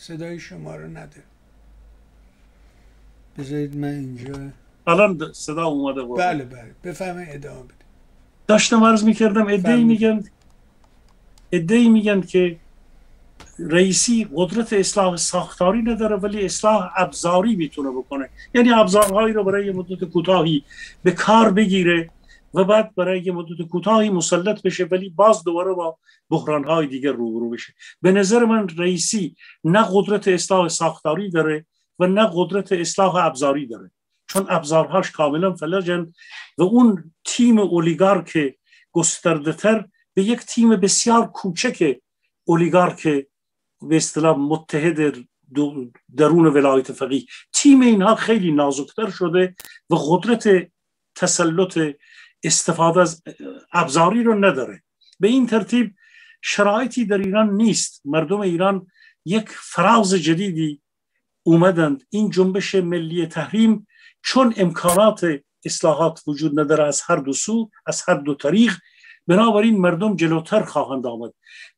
صدای شما رو نده. بذارید من اینجا. الان صدا اومده بود. بله بله بفهمه ادامه بده. داشتم عرض میکردم ادعی میگن که رئیسی قدرت اصلاح ساختاری نداره ولی اصلاح ابزاری میتونه بکنه، یعنی ابزارهایی رو برای مدت کوتاهی به کار بگیره و بعد برای مدت کوتاهی مسلط بشه ولی باز دوباره با بحرانهای دیگر روبرو بشه. به نظر من رئیسی نه قدرت اصلاح ساختاری داره و نه قدرت اصلاح ابزاری داره، چون ابزارهاش کاملا فلجن و اون تیم اولیگارک گسترده تر به یک تیم بسیار کوچک اولیگارک به اصطلاح متحد درون ولایت فقیه، تیم اینها خیلی نازکتر شده و قدرت تسلط استفاده از ابزاری رو نداره. به این ترتیب شرایطی در ایران نیست. مردم ایران یک فراز جدیدی اومدند. این جنبش ملی تحریم چون امکانات اصلاحات وجود نداره از هر دو سو، از هر دو طریق، بنابراین مردم جلوتر خواهند آمد.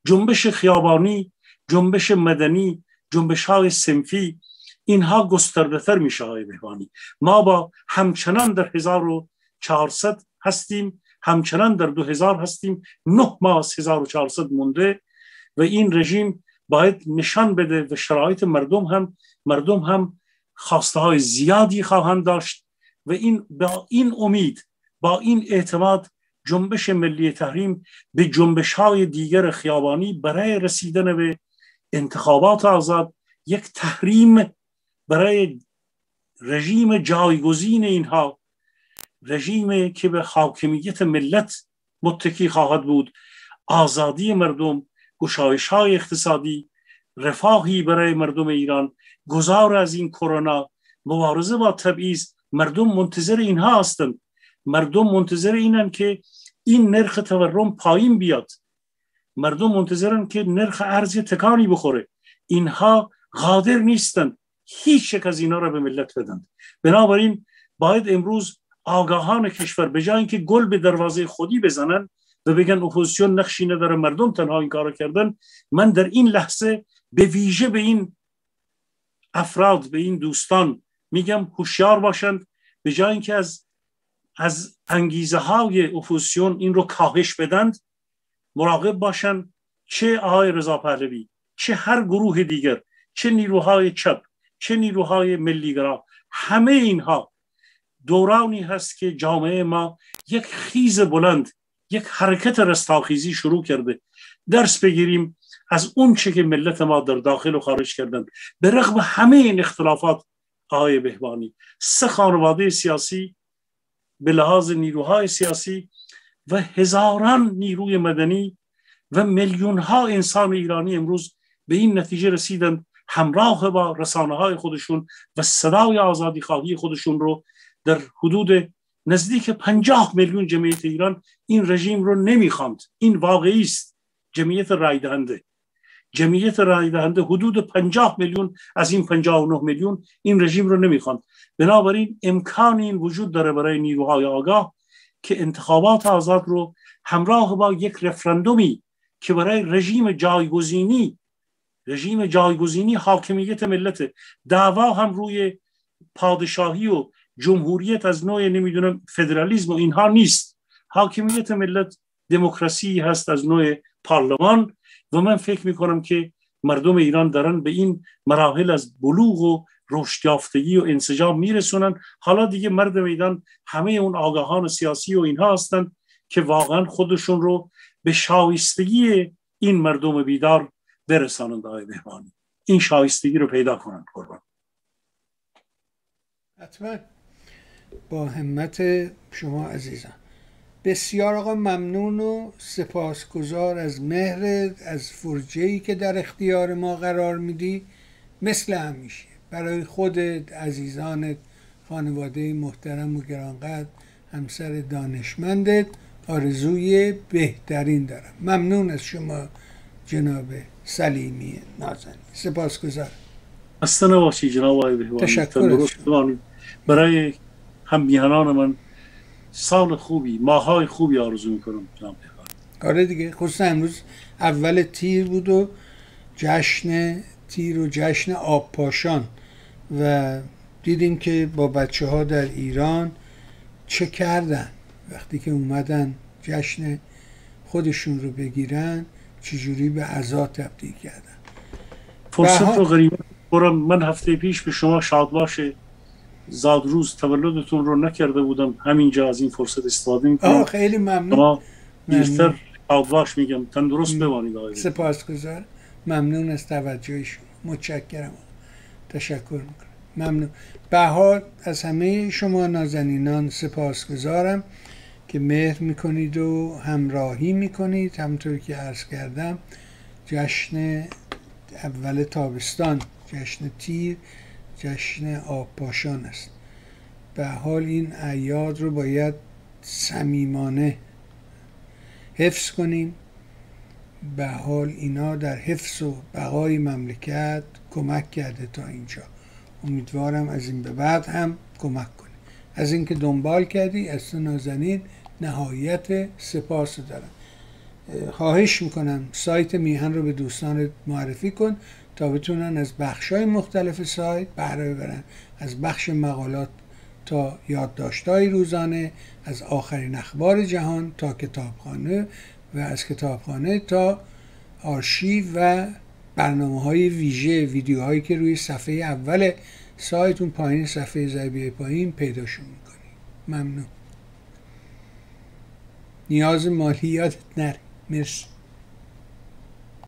جنبش خیابانی، جنبش مدنی، جنبش های صنفی، اینها گسترده تر میشه. آقای بهبهانی، ما با همچنان در 1400 هستیم، همچنان در 2000 هستیم، 9 ماه از 1400 مونده و این رژیم باید نشان بده و شرایط مردم هم خواسته های زیادی خواهند داشت و این با این امید، با این اعتماد جنبش ملی تحریم به جنبش های دیگر خیابانی برای رسیدن به انتخابات آزاد یک تحریم برای رژیم جایگزین اینها، رژیمی که به حاکمیت ملت متکی خواهد بود، آزادی مردم، گشایش های اقتصادی، رفاهی برای مردم ایران، گذار از این کرونا، مبارزه با تبعیض. مردم منتظر اینها هستند. مردم منتظر اینند که این نرخ تورم پایین بیاد. مردم منتظرند که نرخ ارز تکانی بخوره. اینها قادر نیستند هیچ یک از اینا را به ملت بدند. بنابراین باید امروز آگاهان کشور به جای اینکه گل به دروازه خودی بزنن و بگن اپوزیسیون نقشی نداره، مردم تنها این کارو کردن، من در این لحظه به ویژه به این افراد، به این دوستان میگم هوشیار باشند. به جای اینکه از انگیزه های اپوزیسیون این رو کاهش بدند، مراقب باشند چه آقای رضا پهلوی، چه هر گروه دیگر، چه نیروهای چپ، چه نیروهای ملیگرا، همه اینها دورانی هست که جامعه ما یک خیز بلند، یک حرکت رستاخیزی شروع کرده. درس بگیریم از اون چه که ملت ما در داخل و خارج کردند. به رغم همه این اختلافات آقای بهبهانی، سه خانواده سیاسی به لحاظ نیروهای سیاسی و هزاران نیروی مدنی و میلیون ها انسان ایرانی امروز به این نتیجه رسیدند همراه با رسانه های خودشون و صدای آزادی خواهی خودشون رو در حدود نزدیک 50 میلیون جمعیت ایران این رژیم رو نمیخواند. این واقعی است. جمعیت رای دهنده حدود 50 میلیون از این 59 میلیون این رژیم رو نمیخواند. بنابراین امکان این وجود داره برای نیروهای آگاه که انتخابات آزاد رو همراه با یک رفراندومی که برای رژیم جایگزینی حاکمیت ملت، دعوا هم روی پادشاهی و جمهوریت از نوع نمیدونم فدرالیسم و اینها نیست. حاکمیت ملت دموکراسی هست از نوع پارلمان و من فکر میکنم که مردم ایران دارن به این مراحل از بلوغ و رشد یافتگی و انسجام میرسونن. حالا دیگه مردم ایران همه اون آگاهان سیاسی و اینها هستند که واقعا خودشون رو به شایستگی این مردم بیدار برسانند. آقای بهبهانی این شایستگی رو پیدا کنند. قربان. حتما با همت شما عزیزان. بسیار آقا ممنون و سپاسگزار از مهرت، از فرجه‌ای که در اختیار ما قرار میدی. مثل همیشه برای خودت، عزیزانت، خانواده محترم و گرانقدر، همسر دانشمندت آرزوی بهترین دارم. ممنون از شما جناب سلیمی نازنین. سپاسگزار. خسته نباشی جناب آقای بهبهانی. تشکر برای هم‌میهنان من. سال خوبی، ماهای خوبی آرزو میکنم جناب بهبهانی. آره دیگه، خصوصا امروز اول تیر بود و جشن تیر و جشن آبپاشان و دیدیم که با بچه ها در ایران چه کردن وقتی که اومدن جشن خودشون رو بگیرن، چجوری به عزا تبدیل کردن. فرصت و غریبت برم. من هفته پیش به شما شادباش زادروز تولدتون رو نکرده بودم، همینجا از این فرصت استفاده میکنم. آه خیلی ممنون. بیشتر شادباش میگم. تندرست بمانید آقای. سپاسگزارم. ممنون از توجه شما. متشکرم. تشکر میکنم. ممنون. بهار از همه شما نازنینان سپاسگزارم که مهر میکنید و همراهی میکنید. همونطور که عرض کردم جشن اول تابستان، جشن تیر، جشن آبپاشان است. به حال این اعیاد رو باید صمیمانه حفظ کنیم. به حال اینا در حفظ و بقای مملکت کمک کرده تا اینجا. امیدوارم از این به بعد هم کمک کنیم. از اینکه دنبال کردی از تو نازنین نهایت سپاس دارم. خواهش میکنم سایت میهن رو به دوستانت معرفی کن تا بتونن از بخش‌های مختلف سایت بهره ببرن، از بخش مقالات تا یادداشت‌های روزانه، از آخرین اخبار جهان تا کتابخانه و از کتابخانه تا آرشیو و برنامه‌های ویژه، ویدیوهایی که روی صفحه اول سایتون پایین صفحه زربیه پایین پیداشون میکنید. ممنون. نیاز مالی یادت نره. مرسی.